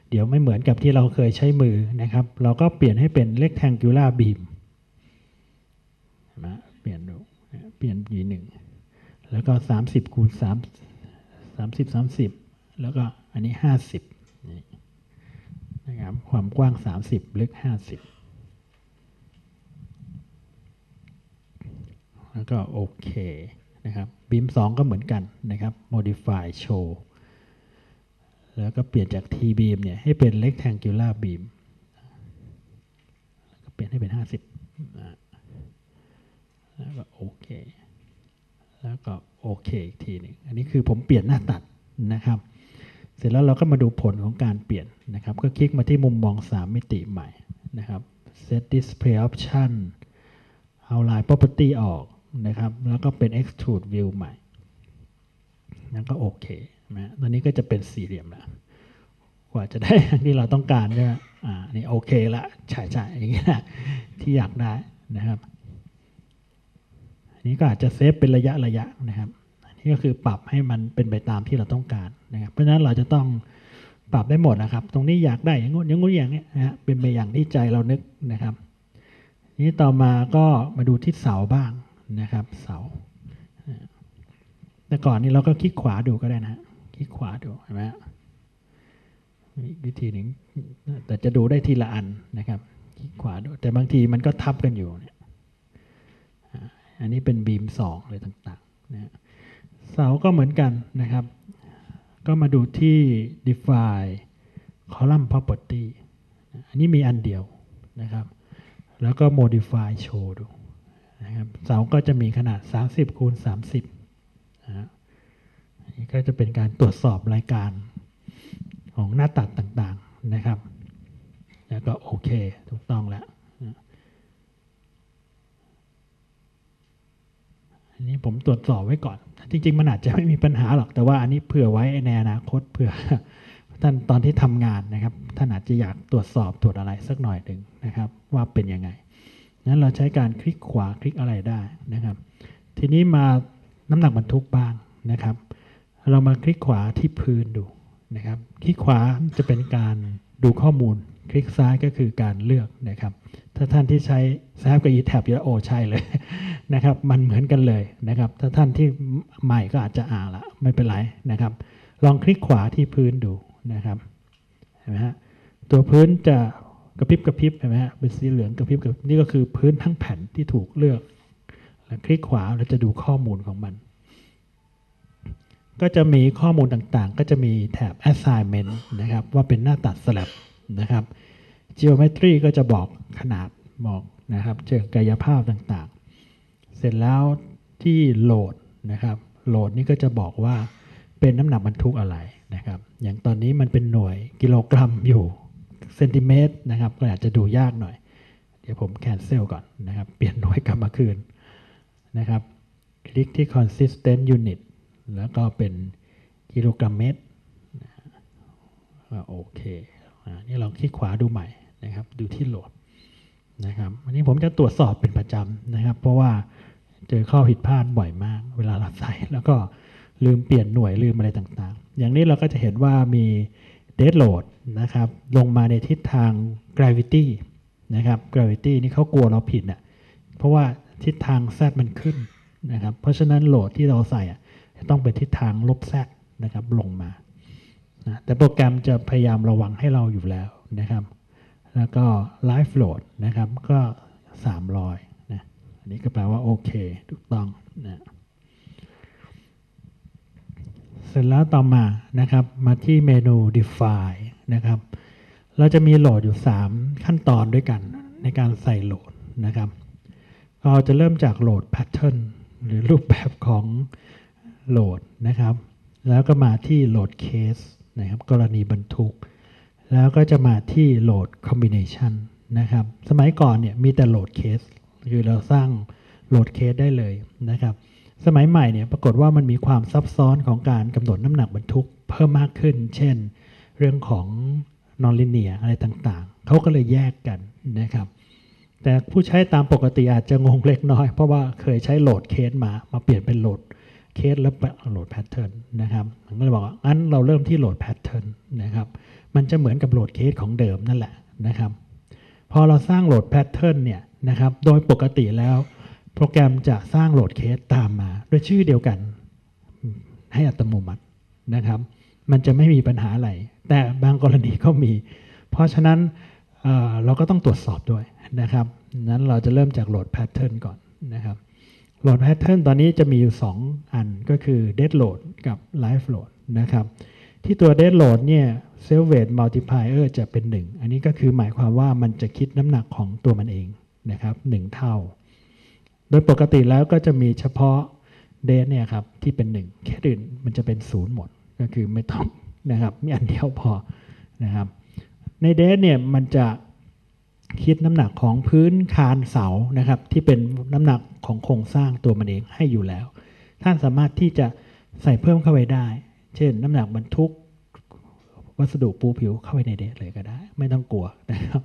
เดี๋ยวไม่เหมือนกับที่เราเคยใช้มือนะครับเราก็เปลี่ยนให้เป็น rectangular beam นะเปลี่ยนดูเปลี่ยนบีหนึ่งแล้วก็30 คูณ 30 แล้วก็อันนี้50นี่นะครับความกว้าง30ลึก50แล้วก็โอเคนะครับบีม2ก็เหมือนกันนะครับ modify show แล้วก็เปลี่ยนจาก T beam เนี่ยให้เป็น rectangular beam แล้วก็เปลี่ยนให้เป็น50นะแล้วก็โอเคแล้วก็โอเคอีกทีหนึ่งอันนี้คือผมเปลี่ยนหน้าตัดนะครับเสร็จแล้วเราก็มาดูผลของการเปลี่ยนนะครับก็คลิกมาที่มุมมอง3มิติใหม่นะครับ set display option เอา line property ออกนะครับแล้วก็เป็น extrude view ใหม่แล้วก็โอเคนะตอนนี้ก็จะเป็นสี่เหลี่ยมแล้วกว่าจะได้ที่เราต้องการก็อันนี้โอเคละใช่ๆอย่างเงี้ยที่อยากได้นะครับนี่ก็อาจจะเซฟเป็นระยะนะครับนี่ก็คือปรับให้มันเป็นไปตามที่เราต้องการนะครับเพราะฉะนั้นเราจะต้องปรับได้หมดนะครับตรงนี้อยากได้อย่างงู้นอย่างงี้อย่างเนี้ยนะฮะเป็นไปอย่างที่ใจเรานึกนะครับนี่ต่อมาก็มาดูที่เสาบ้างนะครับเสาแต่ก่อนนี้เราก็คลิกขวาดูก็ได้นะฮะคลิกขวาดูเห็นไหมวิธีหนึ่งแต่จะดูได้ทีละอันนะครับคลิกขวาดูแต่บางทีมันก็ทับกันอยู่อันนี้เป็นบีม2อะไรต่างๆนะเสาก็เหมือนกันนะครับก็มาดูที่ define column property อันนี้มีอันเดียวนะครับแล้วก็ modify show ดูนะครับเสาก็จะมีขนาด30 คูณ 30นะอันนี้ก็จะเป็นการตรวจสอบรายการของหน้าตัดต่างๆนะครับแล้วก็โอเคถูกต้องแล้วอันนี้ผมตรวจสอบไว้ก่อนจริงๆมันอาจจะไม่มีปัญหาหรอกแต่ว่าอันนี้เผื่อไว้ในอนาคตเผื่อท่านตอนที่ทำงานนะครับท่านอาจจะอยากตรวจสอบตรวจอะไรสักหน่อยหนึ่งนะครับว่าเป็นยังไงนั้นเราใช้การคลิกขวาคลิกอะไรได้นะครับทีนี้มาน้ำหนักบรรทุกบ้างนะครับเรามาคลิกขวาที่พื้นดูนะครับคลิกขวาจะเป็นการดูข้อมูลคลิกซ้ายก็คือการเลือกนะครับถ้าท่านที่ใช้แซฟกับ E-Tab อยู่แล้วโอ้ใช่เลยนะครับมันเหมือนกันเลยนะครับถ้าท่านที่ใหม่ก็อาจจะอ่านละไม่เป็นไรนะครับลองคลิกขวาที่พื้นดูนะครับเห็นไหมฮะตัวพื้นจะกระพริบกระพริบเห็นไหมฮะเป็นสีเหลืองกระพริบกระพริบนี่ก็คือพื้นทั้งแผ่นที่ถูกเลือกแล้วคลิกขวาเราจะดูข้อมูลของมันก็จะมีข้อมูลต่างๆก็จะมีแถบ assignment นะครับว่าเป็นหน้าตัดสลับนะครับ geometry ก็จะบอกขนาดบอกนะครับเชิงกายภาพต่างๆเสร็จแล้วที่โหลดนะครับโหลดนี่ก็จะบอกว่าเป็นน้ำหนักบรรทุกอะไรนะครับอย่างตอนนี้มันเป็นหน่วยกิโลกรัมอยู่เซนติเมตรนะครับก็อาจจะดูยากหน่อยเดี๋ยวผม cancel ก่อนนะครับเปลี่ยนหน่วยกลับมาคืนนะครับคลิกที่ consistent unit แล้วก็เป็นกิโลกรัมเมตรโอเคนี่ลองคลิกขวาดูใหม่นะครับดูที่โหลดนะครับอันนี้ผมจะตรวจสอบเป็นประจำนะครับเพราะว่าเจอข้อผิดพลาดบ่อยมากเวลาเราใส่แล้วก็ลืมเปลี่ยนหน่วยลืมอะไรต่างๆอย่างนี้เราก็จะเห็นว่ามี dead load นะครับลงมาในทิศทาง gravity นะครับ gravity นี่เขากลัวเราผิดอ่ะเพราะว่าทิศทาง z มันขึ้นนะครับเพราะฉะนั้นโหลดที่เราใส่จะต้องเป็นทิศทางลบ z นะครับลงมาแต่โปรแกรมจะพยายามระวังให้เราอยู่แล้วนะครับแล้วก็ไลฟ์โหลดนะครับก็300นะอันนี้ก็แปลว่าโอเคถูกต้องนะเสร็จแล้วต่อมานะครับมาที่เมนู define นะครับเราจะมีโหลดอยู่3ขั้นตอนด้วยกันในการใส่โหลดนะครับเราจะเริ่มจากโหลด pattern หรือรูปแบบของโหลดนะครับแล้วก็มาที่โหลด caseนะครับกรณีบรรทุกแล้วก็จะมาที่โหลดคอมบิเนชันนะครับสมัยก่อนเนี่ยมีแต่โหลดเคสคือเราสร้างโหลดเคสได้เลยนะครับ สมัยใหม่เนี่ยปรากฏว่ามันมีความซับซ้อนของการกำหนดน้ำหนักบรรทุกเพิ่มมากขึ้นเช่นเรื่องของนอนลิเนียอะไรต่างๆเขาก็เลยแยกกันนะครับแต่ผู้ใช้ตามปกติอาจจะงงเล็กน้อยเพราะว่าเคยใช้โหลดเคสมาเปลี่ยนเป็นโหลดเคสแล้วโหลดแพทเทิร์นนะครับผมก็เลยบอกว่างั้นเราเริ่มที่โหลดแพทเทิร์นนะครับมันจะเหมือนกับโหลดเคสของเดิมนั่นแหละนะครับพอเราสร้างโหลดแพทเทิร์นเนี่ยนะครับโดยปกติแล้วโปรแกรมจะสร้างโหลดเคสตามมาด้วยชื่อเดียวกันให้อัตโนมัตินะครับมันจะไม่มีปัญหาอะไรแต่บางกรณีก็มีเพราะฉะนั้นเราก็ต้องตรวจสอบด้วยนะครับนั้นเราจะเริ่มจากโหลดแพทเทิร์นก่อนนะครับโหลดแพทเทิร์นตอนนี้จะมีอยู่2อันก็คือเดดโหลดกับไลฟ์โหลดนะครับที่ตัวเดดโหลดเนี่ยเซลเวทมัลติพลายเออร์จะเป็น1อันนี้ก็คือหมายความว่ามันจะคิดน้ำหนักของตัวมันเองนะครับ1เท่าโดยปกติแล้วก็จะมีเฉพาะเดดเนี่ยครับที่เป็น1แค่อื่นมันจะเป็น0หมดก็คือไม่ต้องนะครับมีอันเดียวพอนะครับในเดดเนี่ยมันจะคิดน้ำหนักของพื้นคานเสานะครับที่เป็นน้ำหนักของโครงสร้างตัวมันเองให้อยู่แล้วท่านสามารถที่จะใส่เพิ่มเข้าไปได้เช่นน้ำหนักบรรทุกวัสดุปูผิวเข้าไปในเดทเลยก็ได้ไม่ต้องกลัวนะครับ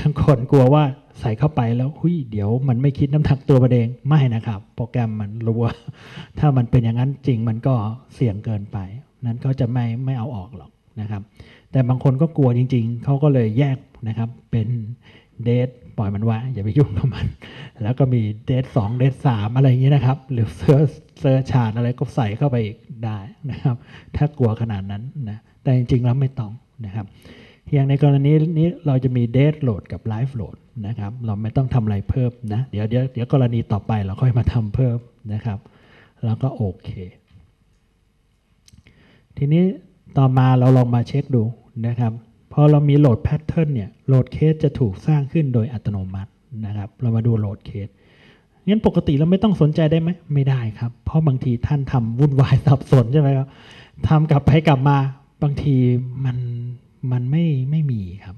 บางคนกลัวว่าใส่เข้าไปแล้วหุ้ยเดี๋ยวมันไม่คิดน้ำหนักตัวมันเองไม่นะครับโปรแกรมมันรู้ว่าถ้ามันเป็นอย่างนั้นจริงมันก็เสี่ยงเกินไปนั้นเขาจะไม่เอาออกหรอกนะครับแต่บางคนก็กลัวจริงๆเขาก็เลยแยกนะครับเป็นเดทปล่อยมันไว้อย่าไปยุ่งกับมันแล้วก็มีเดท2เดท3อะไรอย่างนี้นะครับหรือเสื้อชาดอะไรก็ใส่เข้าไปอีกได้นะครับถ้ากลัวขนาดนั้นนะแต่จริงๆแล้วไม่ต้องนะครับอย่างในกรณีนี้เราจะมีเดทโหลดกับไลฟ์โหลดนะครับเราไม่ต้องทำอะไรเพิ่มนะเดี๋ยวกรณีต่อไปเราค่อยมาทำเพิ่มนะครับแล้วก็โอเคทีนี้ต่อมาเราลองมาเช็คดูนะครับพอเรามีโหลดแพทเทิร์นเนี่ยโหลดเคสจะถูกสร้างขึ้นโดยอัตโนมัตินะครับเรามาดูโหลดเคสงั้นปกติเราไม่ต้องสนใจได้ไหมไม่ได้ครับเพราะบางทีท่านทำวุ่นวายสับสนใช่ไหมครับทำกลับไปกลับมาบางทีมันไม่มีครับ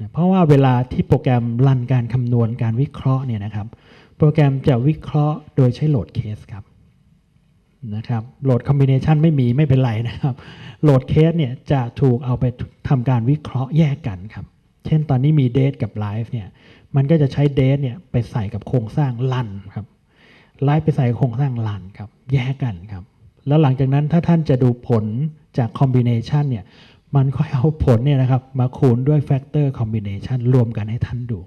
นะเพราะว่าเวลาที่โปรแกรมรันการคำนวณการวิเคราะห์เนี่ยนะครับโปรแกรมจะวิเคราะห์โดยใช้โหลดเคสครับนะครับโหลดคอมบิเนชันไม่มีไม่เป็นไรนะครับโหลดเคสเนี่ยจะถูกเอาไปทำการวิเคราะห์แยกกันครับเช่นตอนนี้มีเดทกับไลฟ์เนี่ยมันก็จะใช้เดทเนี่ยไปใส่กับโครงสร้างลันครับไลฟ์ไปใส่โครงสร้างลันครับแยกกันครับแล้วหลังจากนั้นถ้าท่านจะดูผลจากคอมบิเนชันเนี่ยมันก็เอาผลเนี่ยนะครับมาคูณด้วยแฟกเตอร์คอมบิเนชันรวมกันให้ท่านดู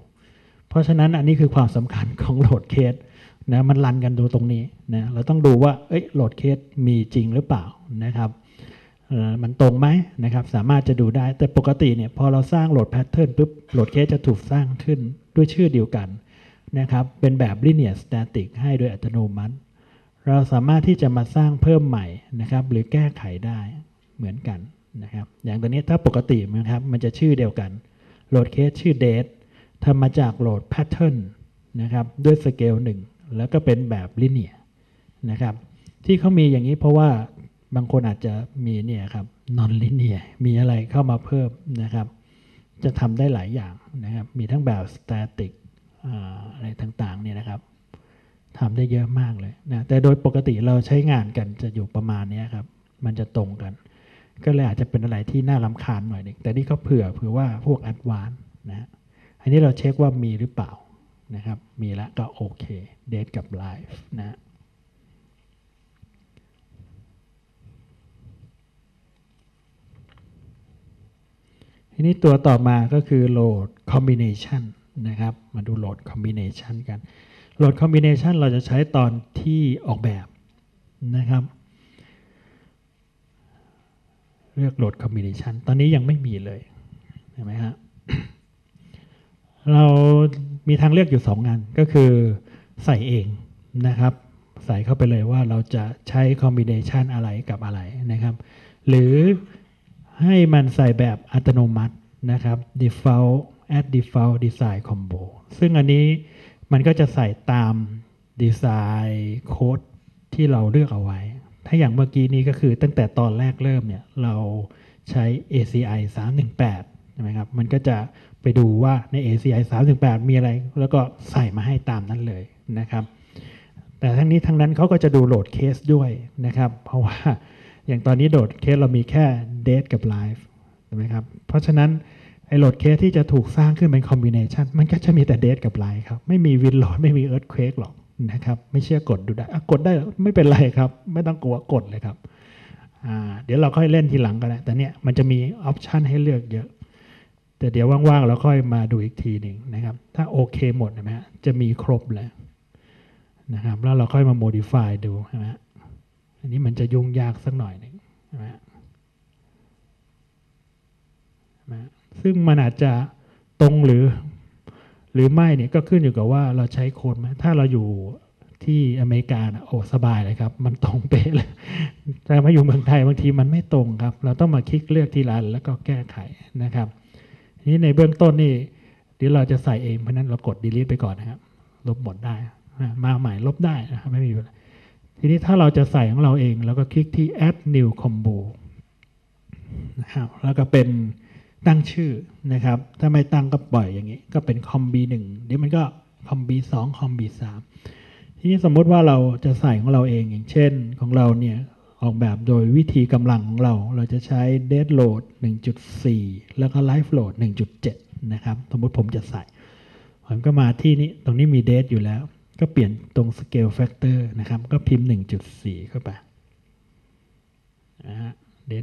เพราะฉะนั้นอันนี้คือความสำคัญของโหลดเคสนะมันรันกันดูตรงนี้นะเราต้องดูว่าโหลดเคสมีจริงหรือเปล่านะครับมันตรงไหมนะครับสามารถจะดูได้แต่ปกติเนี่ยพอเราสร้างโหลดแพทเทิร์นปุ๊บโหลดเคสจะถูกสร้างขึ้นด้วยชื่อเดียวกันนะครับเป็นแบบ linear static ให้โดยอัตโนมัติเราสามารถที่จะมาสร้างเพิ่มใหม่นะครับหรือแก้ไขได้เหมือนกันนะครับอย่างตัวนี้ถ้าปกตินะครับมันจะชื่อเดียวกันโหลดเคสชื่อ date ทำมาจากโหลดแพทเทิร์นนะครับด้วยสเกล1แล้วก็เป็นแบบลิเนียนะครับที่เขามีอย่างนี้เพราะว่าบางคนอาจจะมีเนี่ยครับนอนลิเนียมีอะไรเข้ามาเพิ่มนะครับจะทำได้หลายอย่างนะครับมีทั้งแบบสแตติกอะไรต่างๆเนี่ยนะครับทำได้เยอะมากเลยนะแต่โดยปกติเราใช้งานกันจะอยู่ประมาณนี้ครับมันจะตรงกันก็เลยอาจจะเป็นอะไรที่น่ารำคาญหน่อยนึงแต่นี่เขาเผื่อว่าพวกแอดวานซ์นะอันนี้เราเช็คว่ามีหรือเปล่านะครับมีแล้วก็โอเคเดทกับไลฟ์นะทีนี้ตัวต่อมาก็คือโหลดคอมบิเนชันนะครับมาดูโหลดคอมบิเนชันกันโหลดคอมบิเนชันเราจะใช้ตอนที่ออกแบบนะครับเลือกโหลดคอมบิเนชันตอนนี้ยังไม่มีเลยเห็นไหมฮะ เรามีทางเลือกอยู่2 งานก็คือใส่เองนะครับใส่เข้าไปเลยว่าเราจะใช้คอมบิเนชันอะไรกับอะไรนะครับหรือให้มันใส่แบบอัตโนมัตินะครับ default add default design combo ซึ่งอันนี้มันก็จะใส่ตาม design code ที่เราเลือกเอาไว้ถ้าอย่างเมื่อกี้นี้ก็คือตั้งแต่ตอนแรกเริ่มเนี่ยเราใช้ ACI 318ใช่ไหมครับมันก็จะไปดูว่าใน ACI 318มีอะไรแล้วก็ใส่มาให้ตามนั้นเลยนะครับ แต่ทั้งนี้ทั้งนั้นเขาก็จะดูโหลดเคสด้วยนะครับเพราะว่าอย่างตอนนี้โหลดเคสเรามีแค่เดทกับไลฟ์ใช่ไหมครับเพราะฉะนั้นไอ้โหลดเคสที่จะถูกสร้างขึ้นเป็นคอมบิเนชันมันก็จะมีแต่เดทกับไลฟ์ครับไม่มีวินลอยไม่มีเอิร์ธเควกหรอกนะครับไม่เชื่อกดดูได้กดได้ไม่เป็นไรครับไม่ต้องกลัวกดเลยครับเดี๋ยวเราค่อยเล่นทีหลังก็ได้แต่เนี่ยมันจะมีออปชันให้เลือกเยอะแต่เดี๋ยวว่างๆเราค่อยมาดูอีกทีหนึ่งนะครับถ้าโอเคหมดนะฮะจะมีครบเลยนะครับแล้วเราค่อยมา modify ดูนะฮะอันนี้มันจะยุ่งยากสักหน่อยนึงนะฮะซึ่งมันอาจจะตรงหรือไม่เนี่ยก็ขึ้นอยู่กับว่าเราใช้โค้ดไหมถ้าเราอยู่ที่อเมริกาโอ้สบายเลยครับมันตรงเป๊ะเลยแต่มาอยู่เมืองไทยบางทีมันไม่ตรงครับเราต้องมาคลิกเลือกทีละแล้วก็แก้ไขนะครับนี่ในเบื้องต้นนี่เดี๋ยวเราจะใส่เองเพราะนั้นเรากด delete ไปก่อนนะครับลบหมดได้มาใหม่ลบได้นะครับไม่มีปัญหาทีนี้ถ้าเราจะใส่ของเราเองเราก็คลิกที่ add new combo นะครับแล้วก็เป็นตั้งชื่อนะครับถ้าไม่ตั้งก็ปล่อยอย่างนี้ก็เป็น comb1 เดี๋ยวมันก็ comb2 comb3 ทีนี้สมมติว่าเราจะใส่ของเราเองอย่างเช่นของเราเนี่ยออกแบบโดยวิธีกำลังของเราจะใช้ dead load 1.4 แล้วก็ live load 1.7 นะครับสมมติผมจะใส่ผมก็มาที่นี้ตรงนี้มี dead อยู่แล้วก็เปลี่ยนตรง scale factor นะครับก็พิมพ์ 1.4 เข้าไปนะฮะ dead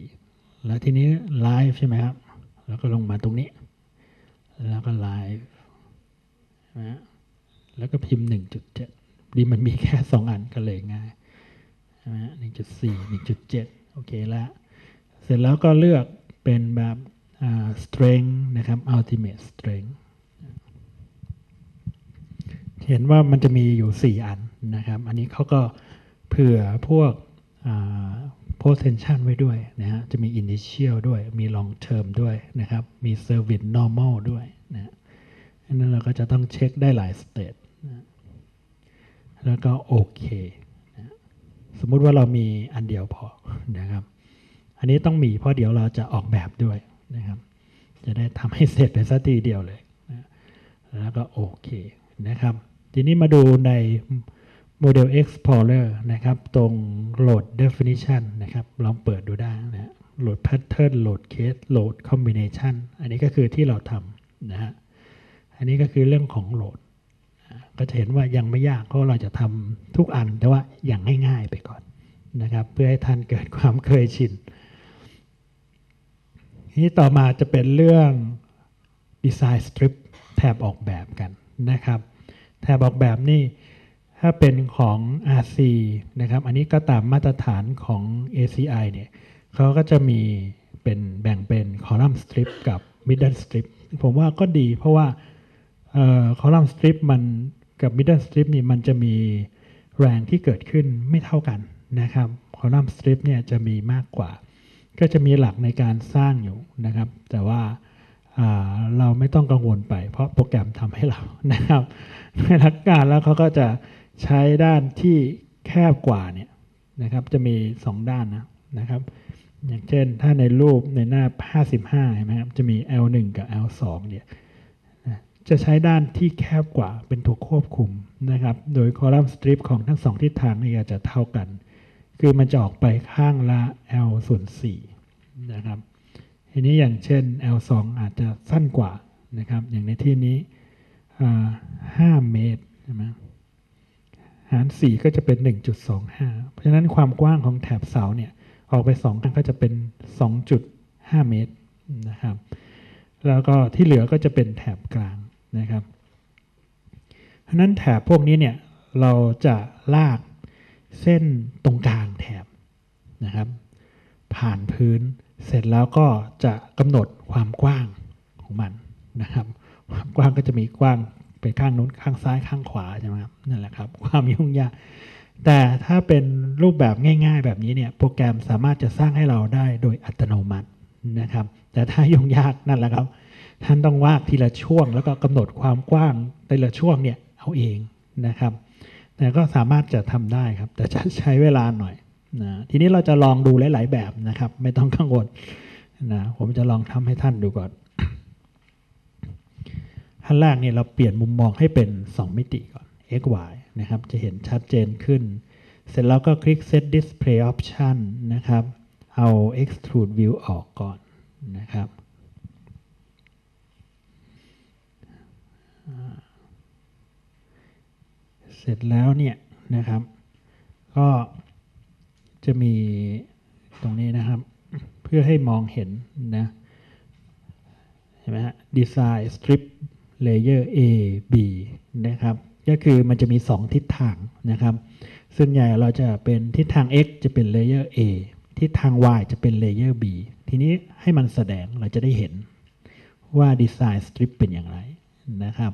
1.4 แล้วทีนี้ live ใช่ไหมครับแล้วก็ลงมาตรงนี้แล้วก็ live นะแล้วก็พิมพ์ 1.7 ดีมันมีแค่2อันก็เลยง่าย1.4 1.7 โอเคแล้วเสร็จแล้วก็เลือกเป็นแบบ strength นะครับ ultimate strength เห็นว่ามันจะมีอยู่4อันนะครับอันนี้เขาก็เผื่อพวก potential ไว้ด้วยนะฮะจะมี initial ด้วยมี long term ด้วยนะครับมี service normal ด้วยนะอันนั้นเราก็จะต้องเช็คได้หลายสเตจนะแล้วก็โอเคสมมุติว่าเรามีอันเดียวพอนะครับอันนี้ต้องมีเพราะเดี๋ยวเราจะออกแบบด้วยนะครับจะได้ทำให้เสร็จไปสักทีเดียวเลยนะแล้วก็โอเคนะครับทีนี้มาดูใน Model Explorer นะครับตรง Load Definition นะครับลองเปิดดูได้นะ Load Pattern Load Case Load Combination อันนี้ก็คือที่เราทำนะฮะอันนี้ก็คือเรื่องของโหลดก็จะเห็นว่ายังไม่ยากเพราะเราจะทำทุกอันแต่ว่าอย่างง่ายๆไปก่อนนะครับเพื่อให้ท่านเกิดความเคยชินนี่ต่อมาจะเป็นเรื่อง Design Strip แถบออกแบบกันนะครับแถบออกแบบนี่ถ้าเป็นของ RC นะครับอันนี้ก็ตามมาตรฐานของ ACI เนี่ยเขาก็จะมีเป็นแบ่งเป็น Column Strip กับ Middle Strip ผมว่าก็ดีเพราะว่าคอลัมน์สตริปมันกับมิดเดิลสตริปนี่มันจะมีแรงที่เกิดขึ้นไม่เท่ากันนะครับคอลัมน์สตริปเนี่ยจะมีมากกว่าก็จะมีหลักในการสร้างอยู่นะครับแต่ว่าเราไม่ต้องกังวลไปเพราะโปรแกรมทำให้เรานะครับในหลักการแล้วเขาก็จะใช้ด้านที่แคบกว่าเนี่ยนะครับจะมี2ด้านนะครับอย่างเช่นถ้าในรูปในหน้า55เห็นไหมครับจะมี L1 กับ L2 เนี่ยจะใช้ด้านที่แคบกว่าเป็นถูกควบคุมนะครับโดยคอลัมน์สตริปของทั้ง2ทิศทางนี่จะเท่ากันคือมันจะออกไปข้างละ L04 นะครับทีนี้อย่างเช่น L2 อาจจะสั้นกว่านะครับอย่างในที่นี้5เมตรใช่ไหมหาร4ก็จะเป็น 1.25 เพราะฉะนั้นความกว้างของแถบเสาเนี่ยออกไป2ข้างก็จะเป็น 2.5 เมตรนะครับแล้วก็ที่เหลือก็จะเป็นแถบกลางนะครับเพราะนั้นแถบพวกนี้เนี่ยเราจะลากเส้นตรงกลางแถบนะครับผ่านพื้นเสร็จแล้วก็จะกำหนดความกว้างของมันนะครับความกว้างก็จะมีกว้างไปข้างนู้นข้างซ้ายข้างขวาใช่ไหมครับนั่นแหละครับความยุ่งยากแต่ถ้าเป็นรูปแบบง่ายๆแบบนี้เนี่ยโปรแกรมสามารถจะสร้างให้เราได้โดยอัตโนมัตินะครับแต่ถ้ายุ่งยากนั่นแหละครับท่านต้องวาดทีละช่วงแล้วก็กำหนดความกว้างแต่ละช่วงเนี่ยเอาเองนะครับแต่ก็สามารถจะทำได้ครับแต่จะใช้เวลาหน่อยนะทีนี้เราจะลองดูหลายๆแบบนะครับไม่ต้องกังวลนะผมจะลองทำให้ท่านดูก่อนขั้นแรกเนี่ยเราเปลี่ยนมุมมองให้เป็น2มิติก่อน x y นะครับจะเห็นชัดเจนขึ้นเสร็จแล้วก็คลิก Set Display Option นะครับเอา Extrude View ออกก่อนนะครับเสร็จแล้วเนี่ยนะครับก็จะมีตรงนี้นะครับเพื่อให้มองเห็นนะเห็นไหมฮะ Design Strip Layer A B นะครับก็คือมันจะมี2ทิศทางนะครับส่วนใหญ่เราจะเป็นทิศทาง X จะเป็น Layer A ทิศทาง Y จะเป็น Layer B ทีนี้ให้มันแสดงเราจะได้เห็นว่า Design Strip เป็นอย่างไรนะครับ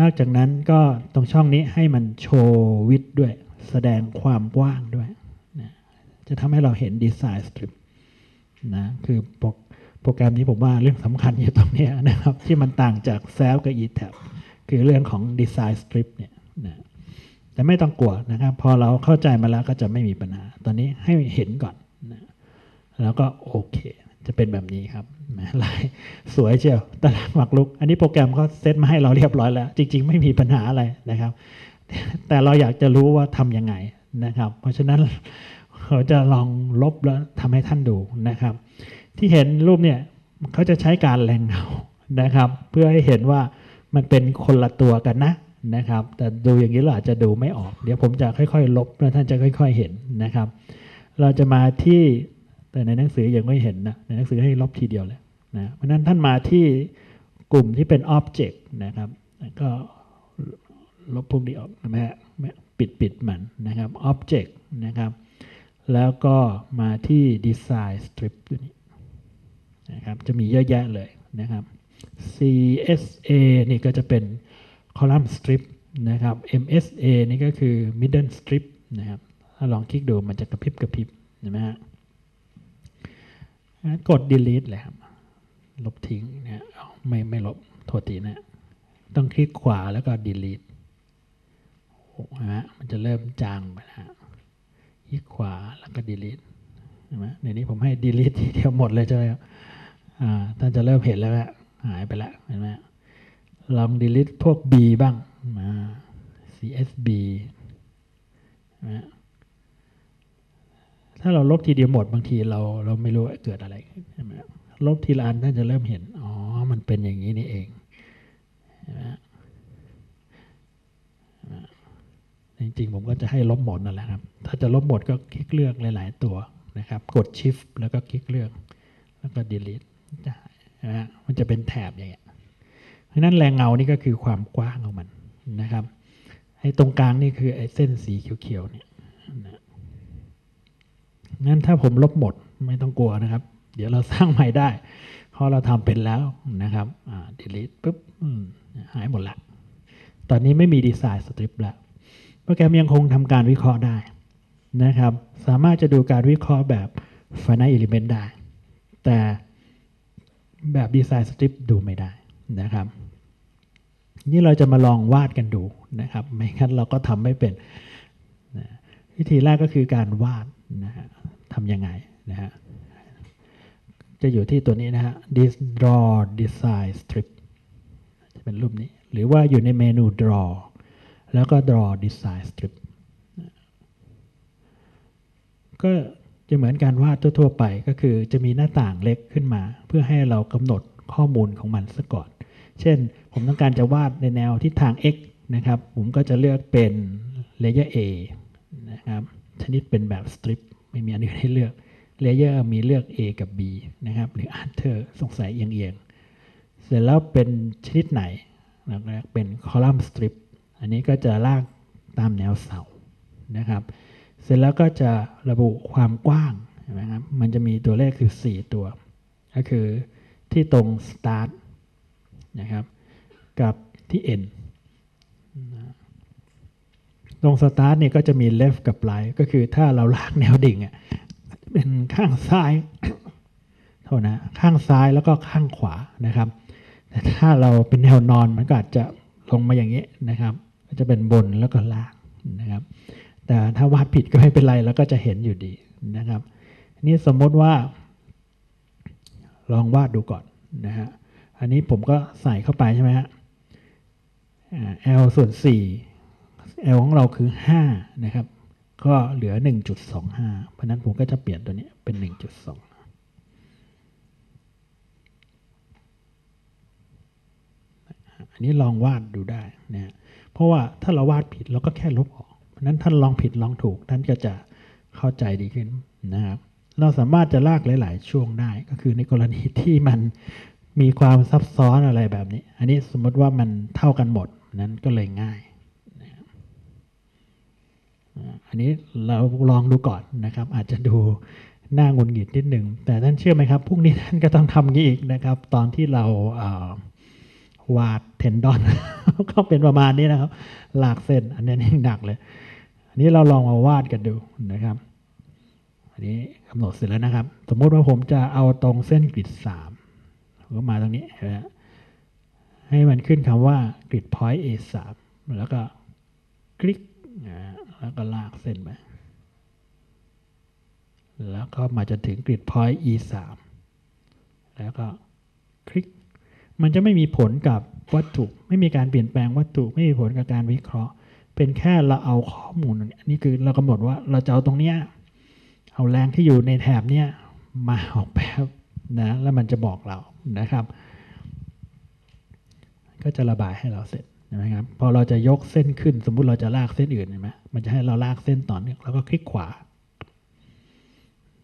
นอกจากนั้นก็ตรงช่องนี้ให้มันโชว์วิดด้วยแสดงความกว้างด้วยนะจะทำให้เราเห็น Design Strip นะคือโปรแกรมนี้ผมว่าเรื่องสำคัญอยู่ตรงนี้นะครับที่มันต่างจาก Self กับ ETAB คือเรื่องของ Design Strip เนี่ยนะแต่ไม่ต้องกลัวนะครับพอเราเข้าใจมาแล้วก็จะไม่มีปัญหาตอนนี้ให้เห็นก่อนนะแล้วก็โอเคจะเป็นแบบนี้ครับลายสวยเชียวตารางหมากรุกอันนี้โปรแกรมเขาเซตมาให้เราเรียบร้อยแล้วจริงๆไม่มีปัญหาอะไรนะครับแต่เราอยากจะรู้ว่าทำยังไงนะครับเพราะฉะนั้นเราจะลองลบแล้วทำให้ท่านดูนะครับที่เห็นรูปเนี่ยเขาจะใช้การแรงเงานะครับเพื่อให้เห็นว่ามันเป็นคนละตัวกันนะนะครับแต่ดูอย่างนี้เราอาจจะดูไม่ออกเดี๋ยวผมจะค่อยๆลบแล้วท่านจะค่อยๆเห็นนะครับเราจะมาที่แต่ในหนังสือยังไม่เห็นนะในหนังสือให้ลบทีเดียวเลยนะเพราะนั้นท่านมาที่กลุ่มที่เป็นอ็อบเจกต์นะครับก็ลบพวกนี้ออกนะฮะปิดมันนะครับอ็อบเจกต์นะครับแล้วก็มาที่ดีไซน์สตริปตัวนี้นะครับจะมีเยอะแยะเลยนะครับ CSA นี่ก็จะเป็นคอลัมน์สตริปนะครับ MSA นี่ก็คือ Middle Strip นะครับถ้าลองคลิกดูมันจะกระพริบเห็นไหมฮะกด delete เลยครับลบทิ้งนะไม่ลบโทษทีนะต้องคลิกขวาแล้วก็ delete ฮะมันจะเริ่มจางไปนะฮะคลิกขวาแล้วก็ delete เห็นไหมในนี้ผมให้ delete ทีเดียวหมดเลยใช่ไหมครับท่านจะเริ่มเห็นแล้วฮะหายไปแล้วเห็นไหมลอง delete พวก B บ้างมา CSB นะถ้าเราลบทีเดียวหมดบางทีเราไม่รู้เกิดอะไรใช่ไหมลบทีละอันท่านจะเริ่มเห็นอ๋อมันเป็นอย่างนี้นี่เองจริงๆผมก็จะให้ลบหมดนั่นแหละครับถ้าจะลบหมดก็คลิกเลือกหลายๆตัวนะครับกด Shift แล้วก็คลิกเลือกแล้วก็ Delete จะหายนะมันจะเป็นแถบอย่างเงี้ยเพราะนั้นแรงเงานี่ก็คือความกว้างของมันนะครับไอ้ตรงกลางนี่คือไอ้เส้นสีเขียวๆเนี่ยงั้นถ้าผมลบหมดไม่ต้องกลัวนะครับเดี๋ยวเราสร้างใหม่ได้เพราะเราทำเป็นแล้วนะครับdelete ปุ๊บหายหมดละตอนนี้ไม่มี Design Strip แล้วโปรแกรมยังคงทำการวิเคราะห์ได้นะครับสามารถจะดูการวิเคราะห์แบบ Finite Element ได้แต่แบบ Design Strip ดูไม่ได้นะครับนี่เราจะมาลองวาดกันดูนะครับไม่งั้นเราก็ทำไม่เป็นวิธีแรกก็คือการวาดนะฮะทำยังไงนะฮะจะอยู่ที่ตัวนี้นะฮะ Draw Design Strip จะเป็นรูปนี้หรือว่าอยู่ในเมนู Draw แล้วก็ Draw Design Strip ก็จะเหมือนการวาดทั่วๆไปก็คือจะมีหน้าต่างเล็กขึ้นมาเพื่อให้เรากำหนดข้อมูลของมันซะก่อนเช่นผมต้องการจะวาดในแนวทิศทาง X นะครับผมก็จะเลือกเป็น Layer A นะครับชนิดเป็นแบบสตริปไม่มีอันอื่นให้เลือกเลเยอร์มีเลือก A กับ B นะครับหรืออาร์เธอร์สงสัยเอียงเสร็จแล้วเป็นชนิดไหนนะครับเป็นคอลัมน์สตริปอันนี้ก็จะลากตามแนวเสานะครับเสร็จแล้วก็จะระบุความกว้างนะครับมันจะมีตัวเลขคือ4ตัวก็คือที่ตรง start นะครับกับที่ endตรงสตาร์ทเนี่ยก็จะมี left กับ right ก็คือถ้าเราลากแนวดิ่งอ่ะเป็นข้างซ้ายโทษนะข้างซ้ายแล้วก็ข้างขวานะครับแต่ถ้าเราเป็นแนวนอนมันก็อาจจะลงมาอย่างนี้นะครับก็จะเป็นบนแล้วก็ล่างนะครับแต่ถ้าวาดผิดก็ไม่เป็นไรแล้วก็จะเห็นอยู่ดีนะครับนี่สมมติว่าลองวาดดูก่อนนะฮะอันนี้ผมก็ใส่เข้าไปใช่ไหมฮะL ส่วน4 L ของเราคือ5นะครับก็เหลือ 1.25 เพราะนั้นผมก็จะเปลี่ยนตัวนี้เป็น 1.2อันนี้ลองวาดดูได้นะเพราะว่าถ้าเราวาดผิดเราก็แค่ลบออกเพราะนั้นท่านลองผิดลองถูกท่านก็จะเข้าใจดีขึ้นนะครับเราสามารถจะลากหลายๆช่วงได้ก็คือในกรณีที่มันมีความซับซ้อนอะไรแบบนี้อันนี้สมมติว่ามันเท่ากันหมดนั้นก็เลยง่ายนะครับอันนี้เราลองดูก่อนนะครับอาจจะดูน่างุนหงิดนิดหนึ่งแต่ท่านเชื่อไหมครับพรุ่งนี้ท่านก็ต้องทำงี้อีกนะครับตอนที่เราวาดเทนดอน ก็เป็นประมาณนี้นะครับหลากเส้นอันนี้หนักเลยอันนี้เราลองมาวาดกันดูนะครับอันนี้กำหนดเสร็จแล้วนะครับสมมุติว่าผมจะเอาตรงเส้นกริด3ผมก็มาตรงนี้ให้มันขึ้นคำว่ากริด point A3 แล้วก็คลิกแล้วก็ลากเส้นไปแล้วก็มาจนถึงกริด point E3 แล้วก็คลิกมันจะไม่มีผลกับวัตถุไม่มีการเปลี่ยนแปลงวัตถุไม่มีผลกับการวิเคราะห์เป็นแค่เราเอาข้อมูลนี่คือเรากำหนดว่าเราจะเอาตรงเนี้ยเอาแรงที่อยู่ในแถบเนี้ยมาออกแบบนะแล้วมันจะบอกเรานะครับก็จะระบายให้เราเสร็จนะครับพอเราจะยกเส้นขึ้นสมมุติเราจะลากเส้นอื่นเห็นไหมมันจะให้เราลากเส้นต่อเนื่องแล้วก็คลิกขวา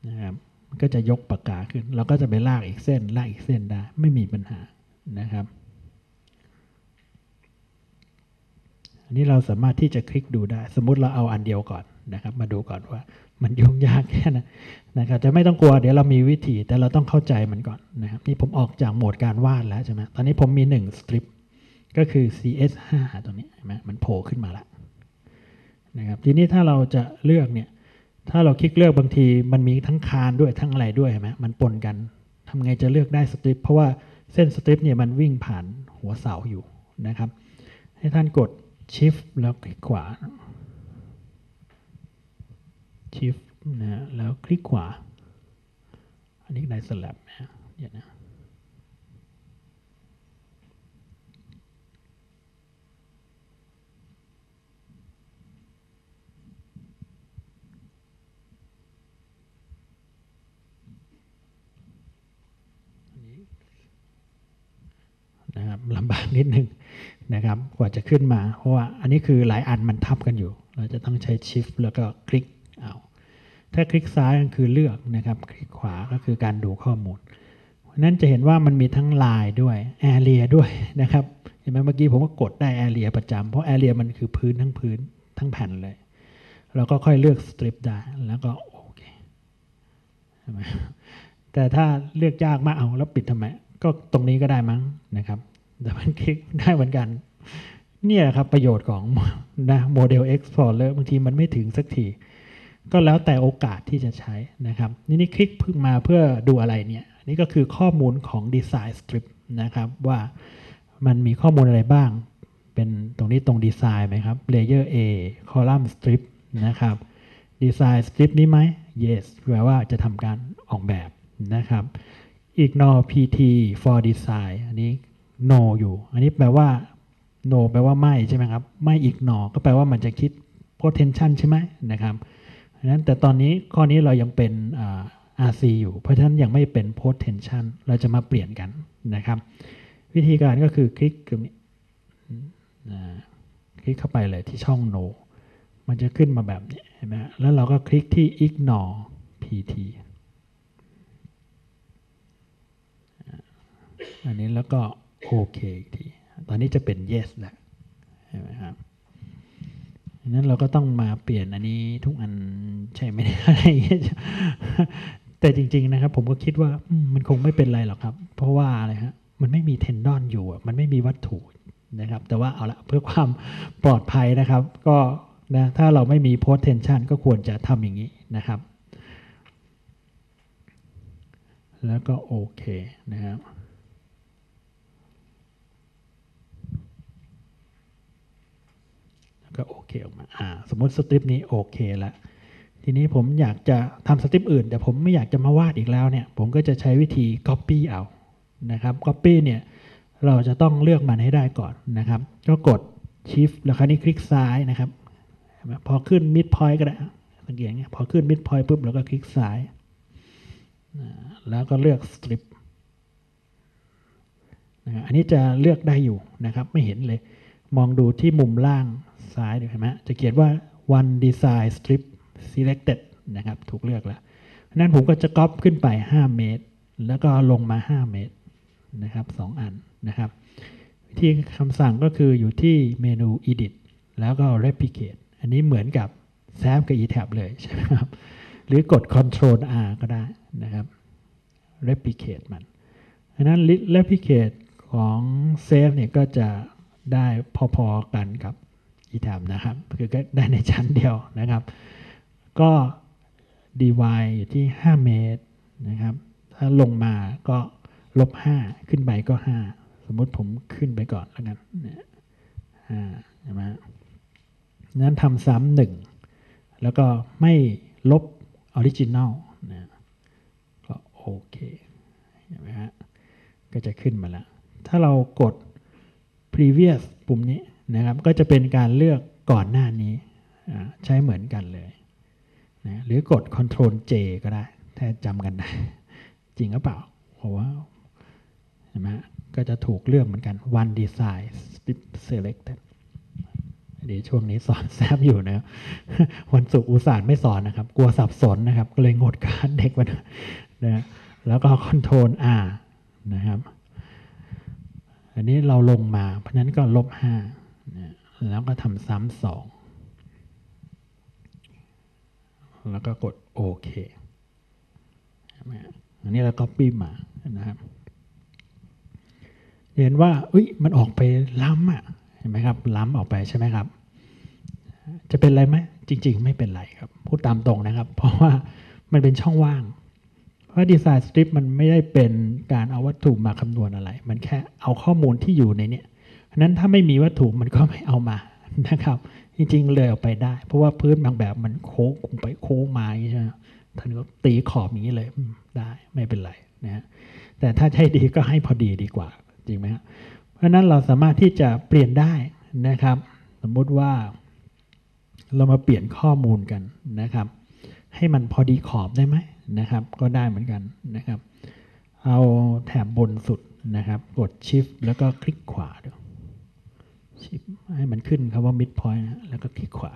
นะครับก็จะยกปากกาขึ้นเราก็จะไปลากอีกเส้นลากอีกเส้นได้ไม่มีปัญหานะครับอันนี้เราสามารถที่จะคลิกดูได้สมมุติเราเอาอันเดียวก่อนนะครับมาดูก่อนว่ามันยุ่งยากแค่ไหนนะครับจะไม่ต้องกลัวเดี๋ยวเรามีวิธีแต่เราต้องเข้าใจมันก่อนนะครับนี่ผมออกจากโหมดการวาดแล้วใช่ไหมตอนนี้ผมมี1 strip ก็คือ CS5 ตรงนี้ใช่ไหมมันโผล่ขึ้นมาแล้วนะครับทีนี้ถ้าเราจะเลือกเนี่ยถ้าเราคลิกเลือกบางทีมันมีทั้งคานด้วยทั้งอะไรด้วยใช่ไหมมันปนกันทำไงจะเลือกได้ strip เพราะว่าเส้นสตริปเนี่ยมันวิ่งผ่านหัวเสาอยู่นะครับให้ท่านกด Shift แล้วคลิกขวา Shift นะแล้วคลิกขวาอันนี้ในสลับนะเดี๋ยวนะลำบากนิดนึงนะครับกว่าจะขึ้นมาเพราะว่าอันนี้คือหลายอันมันทับกันอยู่เราจะต้องใช้ Shift แล้วก็คลิกเอาถ้าคลิกซ้ายก็คือเลือกนะครับคลิกขวาก็คือการดูข้อมูลเพราะนั้นจะเห็นว่ามันมีทั้งลายด้วยแอเรียด้วยนะครับเห็นไหมเมื่อกี้ผมก็กดได้แอเรียประจำเพราะแอเรียมันคือพื้นทั้งแผ่นเลยเราก็ค่อยเลือก Strip ได้แล้วก็โอเคใช่ไหมแต่ถ้าเลือกยากมากเอาแล้วปิดทำไมก็ตรงนี้ก็ได้มั้งนะครับแต่มันคลิกได้เหมือนกันเนี่ยครับประโยชน์ของนะโมเดล Explorer บางทีมันไม่ถึงสักทีก็แล้วแต่โอกาสที่จะใช้นะครับนี่คลิกพึ่งมาเพื่อดูอะไรเนี่ยนี่ก็คือข้อมูลของ Design Strip นะครับว่ามันมีข้อมูลอะไรบ้างเป็นตรงนี้ตรง Design ไหมครับ Layer A Column Strip นะครับ Design Strip นี้ไหม Yes แปลว่าจะทำการออกแบบนะครับ Ignore PT for Design อันนี้no อยู่อันนี้แปลว่า no แปลว่าไม่ใช่ไหมครับไม่ ignore ก็แปลว่ามันจะคิด potential ใช่ไหมนะครับเพราะฉะนั้นแต่ตอนนี้ข้อนี้เรายังเป็น RC อยู่เพราะฉะนั้นยังไม่เป็น potential เราจะมาเปลี่ยนกันนะครับวิธีการก็คือคลิกตรงนี้คลิกเข้าไปเลยที่ช่อง no มันจะขึ้นมาแบบนี้เห็นไหมแล้วเราก็คลิกที่ ignore pt อันนี้แล้วก็โอเคอีกทีตอนนี้จะเป็น yes แล้วใช่ไหมครับนั้นเราก็ต้องมาเปลี่ยนอันนี้ทุกอันใช่ไหมอะไรอย่างเงี้ยแต่จริงๆนะครับผมก็คิดว่ามันคงไม่เป็นไรหรอกครับเพราะว่าอะไรฮะมันไม่มีเทนดอนอยู่มันไม่มีวัตถุนะครับแต่ว่าเอาละเพื่อความปลอดภัยนะครับก็นะถ้าเราไม่มี potential ก็ควรจะทำอย่างนี้นะครับแล้วก็โอเคนะครับก็โอเคออกมาสมมติสตริปนี้โอเคแล้วทีนี้ผมอยากจะทำสตริปอื่นแต่ผมไม่อยากจะมาวาดอีกแล้วเนี่ยผมก็จะใช้วิธี Copy เอานะครับ Copy เนี่ยเราจะต้องเลือกมันให้ได้ก่อนนะครับก็กด Shift แล้วคราวนี้คลิกซ้ายนะครับ ไหมพอขึ้นมิดพอยต์ก็ได้สังเกตเงี้ยพอขึ้นมิดพอยต์ปุ๊บเราก็คลิกซ้ายแล้วก็เลือกสตริปนะอันนี้จะเลือกได้อยู่นะครับไม่เห็นเลยมองดูที่มุมล่างซ้ายดูเห็นไหมจะเขียนว่า one design strip selected นะครับถูกเลือกแล้วนั่นผมก็จะก๊อปขึ้นไป5เมตรแล้วก็ลงมา5เมตรนะครับ2อันนะครับที่คำสั่งก็คืออยู่ที่เมนู edit แล้วก็ replicate อันนี้เหมือนกับแซฟกับ etab เลยใช่ไหมครับหรือกด control r ก็ได้นะครับ replicate มันอันนั้น replicate ของเซฟเนี่ยก็จะได้พอๆกันกับ etab นะครับคือก็ได้ในชั้นเดียวนะครับก็ dy อยู่ที่5เมตรนะครับถ้าลงมาก็ลบ5ขึ้นไปก็5สมมติผมขึ้นไปก่อนแล้วกัน5ใช่ไหมนั้นทำซ้ำ1แล้วก็ไม่ลบออริจินัลนะก็โอเคเห็นไหมฮะก็จะขึ้นมาแล้วถ้าเรากด previous ปุ่มนี้นะครับก็จะเป็นการเลือกก่อนหน้านี้ใช้เหมือนกันเลยนะหรือกด Ctrl J ก็ได้ถ้าจำกันได้จริงหรือเปล่าเพราะว่าเห็นไหมก็จะถูกเลือกเหมือนกัน One Design Strip Selected เดี๋ยวช่วงนี้สอนแซมอยู่นะวันศุกร์อุตส่าห์ไม่สอนนะครับกลัวสับสนนะครับก็เลยงดการเด็กวันนะแล้วก็ Ctrl R นะครับอันนี้เราลงมาเพราะนั้นก็ลบ5นะแล้วก็ทำซ้ำ2แล้วก็กดโอเคอันนี้เรา copy มานะครับเห็นว่ามันออกไปล้ำอ่ะเห็นไหมครับล้ำออกไปใช่ไหมครับจะเป็นไรไหมจริงๆไม่เป็นไรครับพูดตามตรงนะครับเพราะว่ามันเป็นช่องว่างเพราะดีไซน์สตริปมันไม่ได้เป็นการเอาวัตถุมาคำนวณอะไรมันแค่เอาข้อมูลที่อยู่ในนี้นั้นถ้าไม่มีวัตถุมันก็ไม่เอามานะครับจริงๆเลยออกไปได้เพราะว่าพื้นบางแบบมันโค้งไปโค้งมาอย่างนี้ใช่ไหมท่านก็ตีขอบอย่างนี้เลยได้ไม่เป็นไรนะฮะแต่ถ้าใช่ดีก็ให้พอดีดีกว่าจริงไหมครับเพราะนั้นเราสามารถที่จะเปลี่ยนได้นะครับสมมุติว่าเรามาเปลี่ยนข้อมูลกันนะครับให้มันพอดีขอบได้ไหมนะครับก็ได้เหมือนกันนะครับเอาแถบบนสุดนะครับกด Shift แล้วก็คลิกขวาดูให้มันขึ้นครับว่า mid point นะแล้วก็คลิกขวา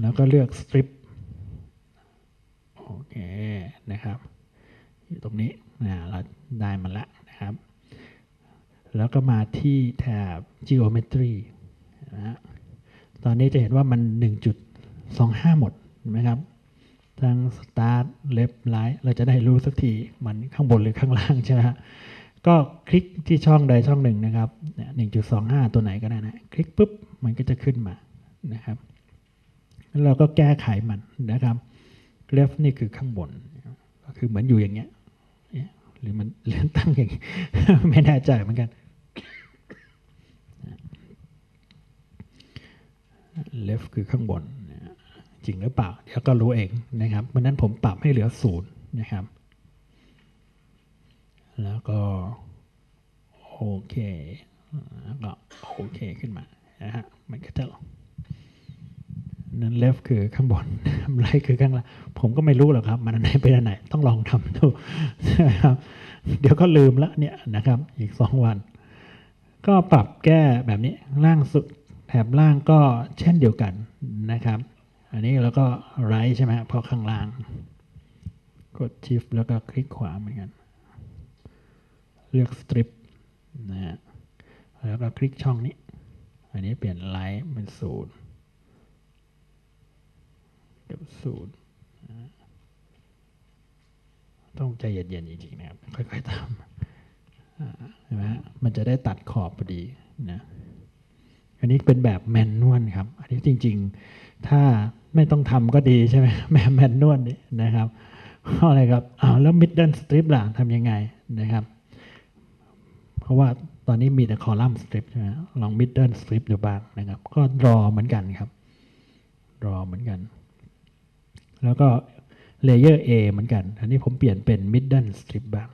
แล้วก็เลือก strip โอเคนะครับอยู่ตรงนี้เราได้มาแล้วนะครับแล้วก็มาที่แถบ geometry นะตอนนี้จะเห็นว่ามัน 1.25 หมดนะครับทั้ง start left right เราจะได้รู้สักทีมันข้างบนหรือข้างล่างใช่ไหมก็คลิกที่ช่องใดช่องหนึ่งนะครับ 1.25 ตัวไหนก็ได้นะคลิกปุ๊บมันก็จะขึ้นมานะครับแล้วเราก็แก้ไขมันนะครับเลฟนี่คือข้างบนก็คือเหมือนอยู่อย่างเงี้ยหรือมันเลื่อนตั้งอย่างเงี้ยไม่แน่ใจเหมือนกันเลฟคือข้างบนจริงหรือเปล่าเดี๋ยวก็รู้เองนะครับเพราะนั้นผมปรับให้เหลือ0นะครับแล้วก็โอเคแล้วก็โอเคขึ้นมานะฮะมันก็จะนั้น left คือข้างบน right คือข้างล่างผมก็ไม่รู้หรอกครับมันอันไหนเป็นอันไหนต้องลองทำดูนะครับเดี๋ยวก็ลืมละเนี่ยนะครับอีก2วันก็ปรับแก้แบบนี้ล่างสุดแถบล่างก็เช่นเดียวกันนะครับอันนี้แล้วก็ right ใช่ไหมเพราะข้างล่างกด shift แล้วก็คลิกขวาเหมือนกันเลือก strip นะฮะแล้วก็คลิกช่องนี้อันนี้เปลี่ยน light เป็น0กับ0ต้องใจเย็นๆจริงๆนะครับค่อยๆทำเห็นไหมฮะมันจะได้ตัดขอบพอดีนะอันนี้เป็นแบบแมนนวลครับอันนี้จริงๆถ้าไม่ต้องทำก็ดีใช่ไหมแบบแมนนวลนี่นะครับเพราะอะไรครับแล้ว middle strip ล่ะทำยังไงนะครับเพราะว่าตอนนี้มีแต่คอลัมน์สตริปใช่ไหมลองมิดเดิลสตริปดูบ้างนะครับก็รอเหมือนกันครับรอเหมือนกันแล้วก็เลเยอร์ A เหมือนกันอันนี้ผมเปลี่ยนเป็นมิดเดิลสตริปบ้าง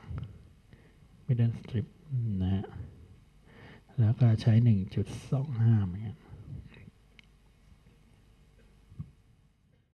มิดเดิลสตริปนะแล้วก็ใช้ 1.25 เหมือนกัน